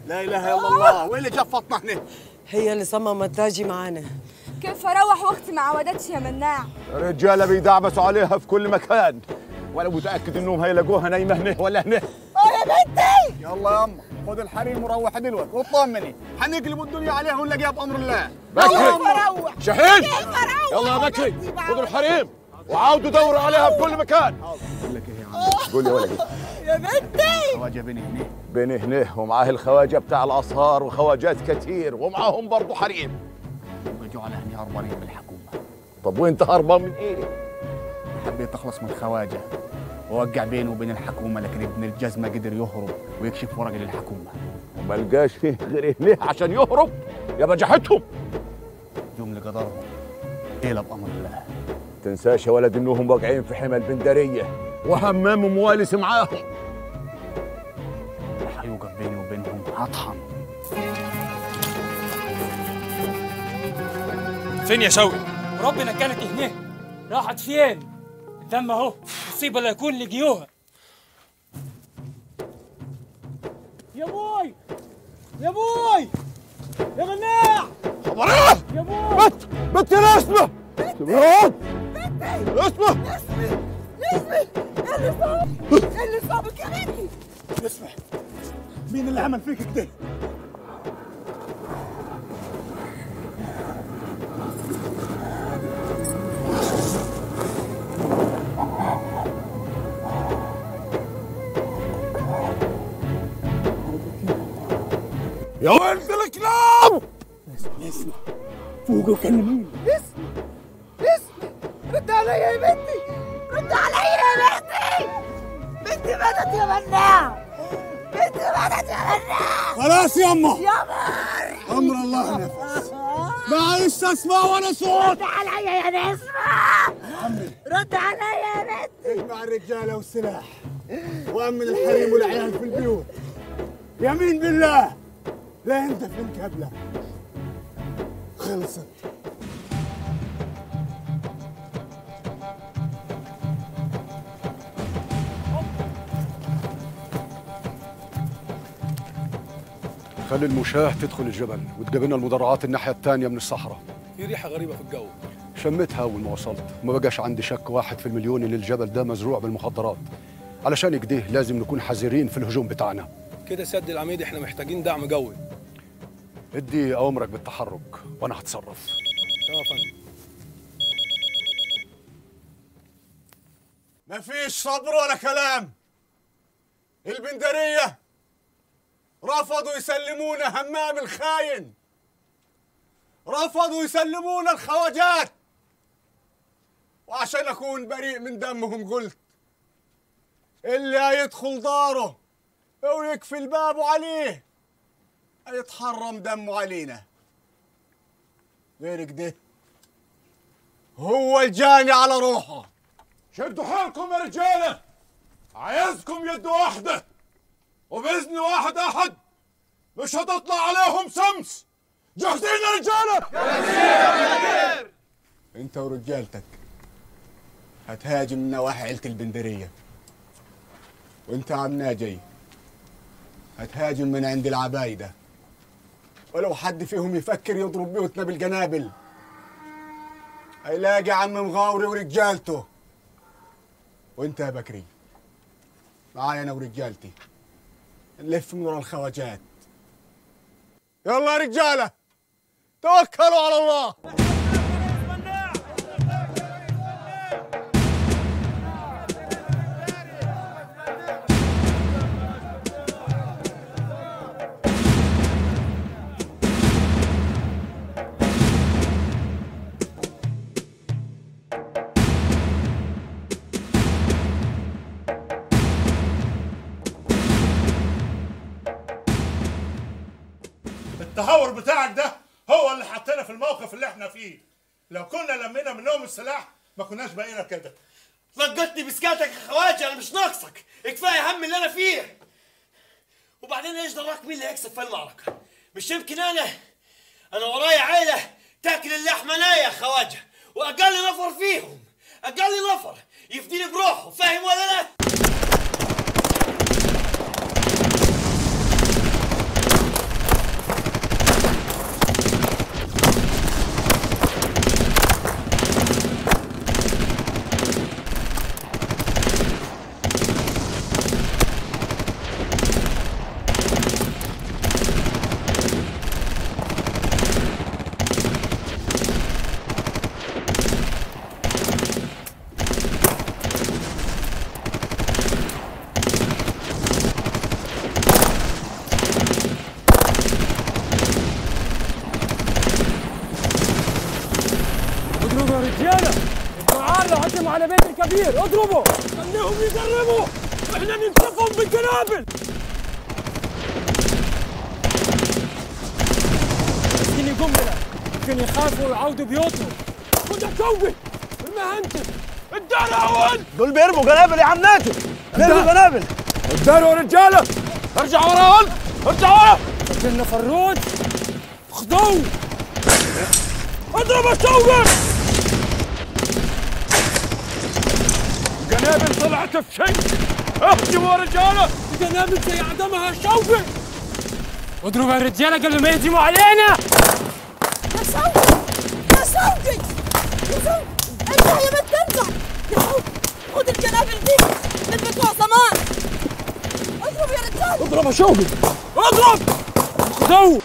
لا اله الا الله، وين اللي جفطنا هنا؟ هي اللي صممت تاجي معانا. كيف اروح واختي ما عودتش يا مناع؟ رجاله بيدعبسوا عليها في كل مكان، وانا متاكد انهم هيلاقوها نايمه هنا ولا هنا. اه يا بنتي يلا يما خد الحريم وروح دلوقتي واطمني، هنقلب الدنيا عليها ونلاقيها بامر الله. بكري شاهين يلا يا بكري خدوا الحريم وعاودوا دوروا عليها في كل مكان. بقول لك ايه يا عم؟ قول لي ولا ايه؟ يا بنتي خواجه بني هنيه بني هنيه ومعاه الخواجه بتاع العصار وخواجات كتير ومعاهم برضه حريم. رجعوا على هنيه هربانين من الحكومه. طب وانت هربان من ايه؟ حبيت اخلص من الخواجه ووقع بينه وبين الحكومه، لكن ابن الجزمه قدر يهرب ويكشف ورق للحكومه وما لقاش فيه غير هنيه عشان يهرب. يا بجحتهم يوم لقدرهم قلب بامر الله. تنساش يا ولد انهم واقعين في حمى البندريه وهمام وموالس معاهم. اللي هيوقف بيني وبينهم هطحن. فين يا شوقي؟ ربنا كانت هنيه راحت فين؟ الدم اهو مصيبه لا يكون لجيوها. يا بوي يا بوي يا مناع خبر ايه؟ يا بوي بت بت يا نسمه بت نسمه نسمه نسمه اللي صابك اللي صابك يا بنتي نسمه. مين اللي عمل فيك كده؟ يا ولد الكلاب اسمع اسمع فوق وكلموني. اسمع اسمع رد عليا يا بنتي، رد عليا يا بنتي. بنتي ماتت يا مناع، بنتي ماتت يا مناع. خلاص يما يما امر الله نفس معلش اسمع ولا صوت. رد عليا يا نسمة، رد عليا يا بنتي. اجمع الرجاله والسلاح وامن الحريم والعيال في البيوت. يمين بالله لا انت فهمت قبله. خلصت. خلي المشاة تدخل الجبل وتجيب لنا المدرعات الناحية الثانية من الصحراء. في ريحة غريبة في الجو. شمتها أول ما وصلت، ما بقاش عندي شك واحد في المليون اللي الجبل ده مزروع بالمخدرات. علشان كده لازم نكون حذرين في الهجوم بتاعنا. كده سد العميد احنا محتاجين دعم جوي. ادي اوامرك بالتحرك وانا هتصرف. تمام يا فندم. مفيش صبر ولا كلام. البندريه رفضوا يسلمونا همام الخاين، رفضوا يسلمونا الخواجات، وعشان اكون بريء من دمهم قلت اللي هيدخل داره ويكفي الباب عليه هيتحرم دمه علينا. غير كده هو الجاني على روحه. شدوا حالكم يا رجاله، عايزكم يد واحده وباذن واحد احد، مش هتطلع عليهم شمس. جاهزين يا رجاله؟ جاهزين. انت ورجالتك هتهاجم من نواحي عيله البندريه، وانت عم ناجي هتهاجم من عند العبايدة، ولو حد فيهم يفكر يضرب بيوتنا بالجنابل هيلاقي عم مغاوري ورجالته. وانت يا بكري معايا انا ورجالتي، نلف من ورا الخواجات. يلا يا رجالة توكلوا على الله. التهور بتاعك ده هو اللي حطنا في الموقف اللي احنا فيه. لو كنا لمينا منهم السلاح ما كناش بقينا كده. لجتني بسكاتك يا خواجه، انا مش ناقصك، كفايه هم اللي انا فيه. وبعدين ايش دراك مين اللي هيكسب في المعركه؟ مش يمكن انا انا ورايا عيله تاكل اللحمه نايه يا خواجه، واقل نفر فيهم اقل نفر يفديني بروحه، فاهم ولا لا؟ على بيت الكبير اضربوا، خليهم يجربوا، احنا ننسفهم بالقنابل. مسكين الجمله ممكن يخافوا ويعودوا بيوتهم. خدها كوي المهمتك الدار اول، دول بيرموا قنابل يا عم ناتو، بيرموا قنابل الدار يا رجاله. ارجع ورا قلت، ارجع ورا، فاكرنا فروت، خدوه اضربوا كوي. قنابل طلعت في شيء، اهجموا يا رجاله، قنابل زي عدمها شوفي. اضربوا يا رجاله قبل ما يهجموا علينا. يا سوقي يا سوقي يا سوقي، انزع يا ما تنزع يا سوقي، خد القنابل دي لبكوها سمان. اضرب يا رجاله، اضرب يا شوقي، اضرب خذوه.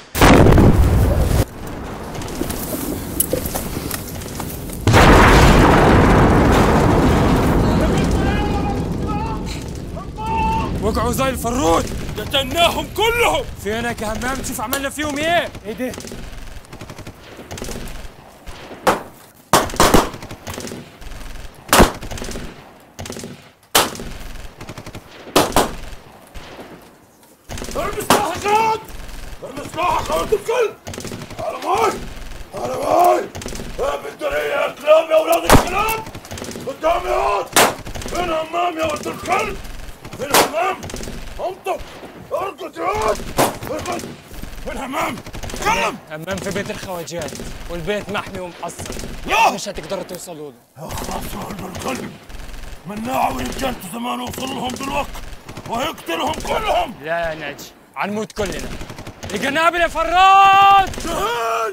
وقعوا زي الفروت، قتلناهم كلهم. فينا كهمام، شوف عملنا فيهم ايه؟ ايه ده؟ ارمي سلاحك خلاص، ارمي سلاحك خلاص الكل. على ماي، على ماي، هاب الدنيا يا كلاب يا ولاد الكلاب، قدامي اهو، فين همام يا ولد الكلب؟ فين الهمام؟ انطق، ارقد يا واد، ارقد. فين الهمام؟ اتكلم. همام في بيت الخواجات، والبيت محمي ومحصن، مش هتقدروا توصلوا له. يا خلاص يا ولد الكلب، مناعوا رجالته زمان وصلوا لهم دلوقتي، وهيقتلهم كلهم. لا يا ناجي، عنموت كلنا. القنابل يا فراس! شهيد!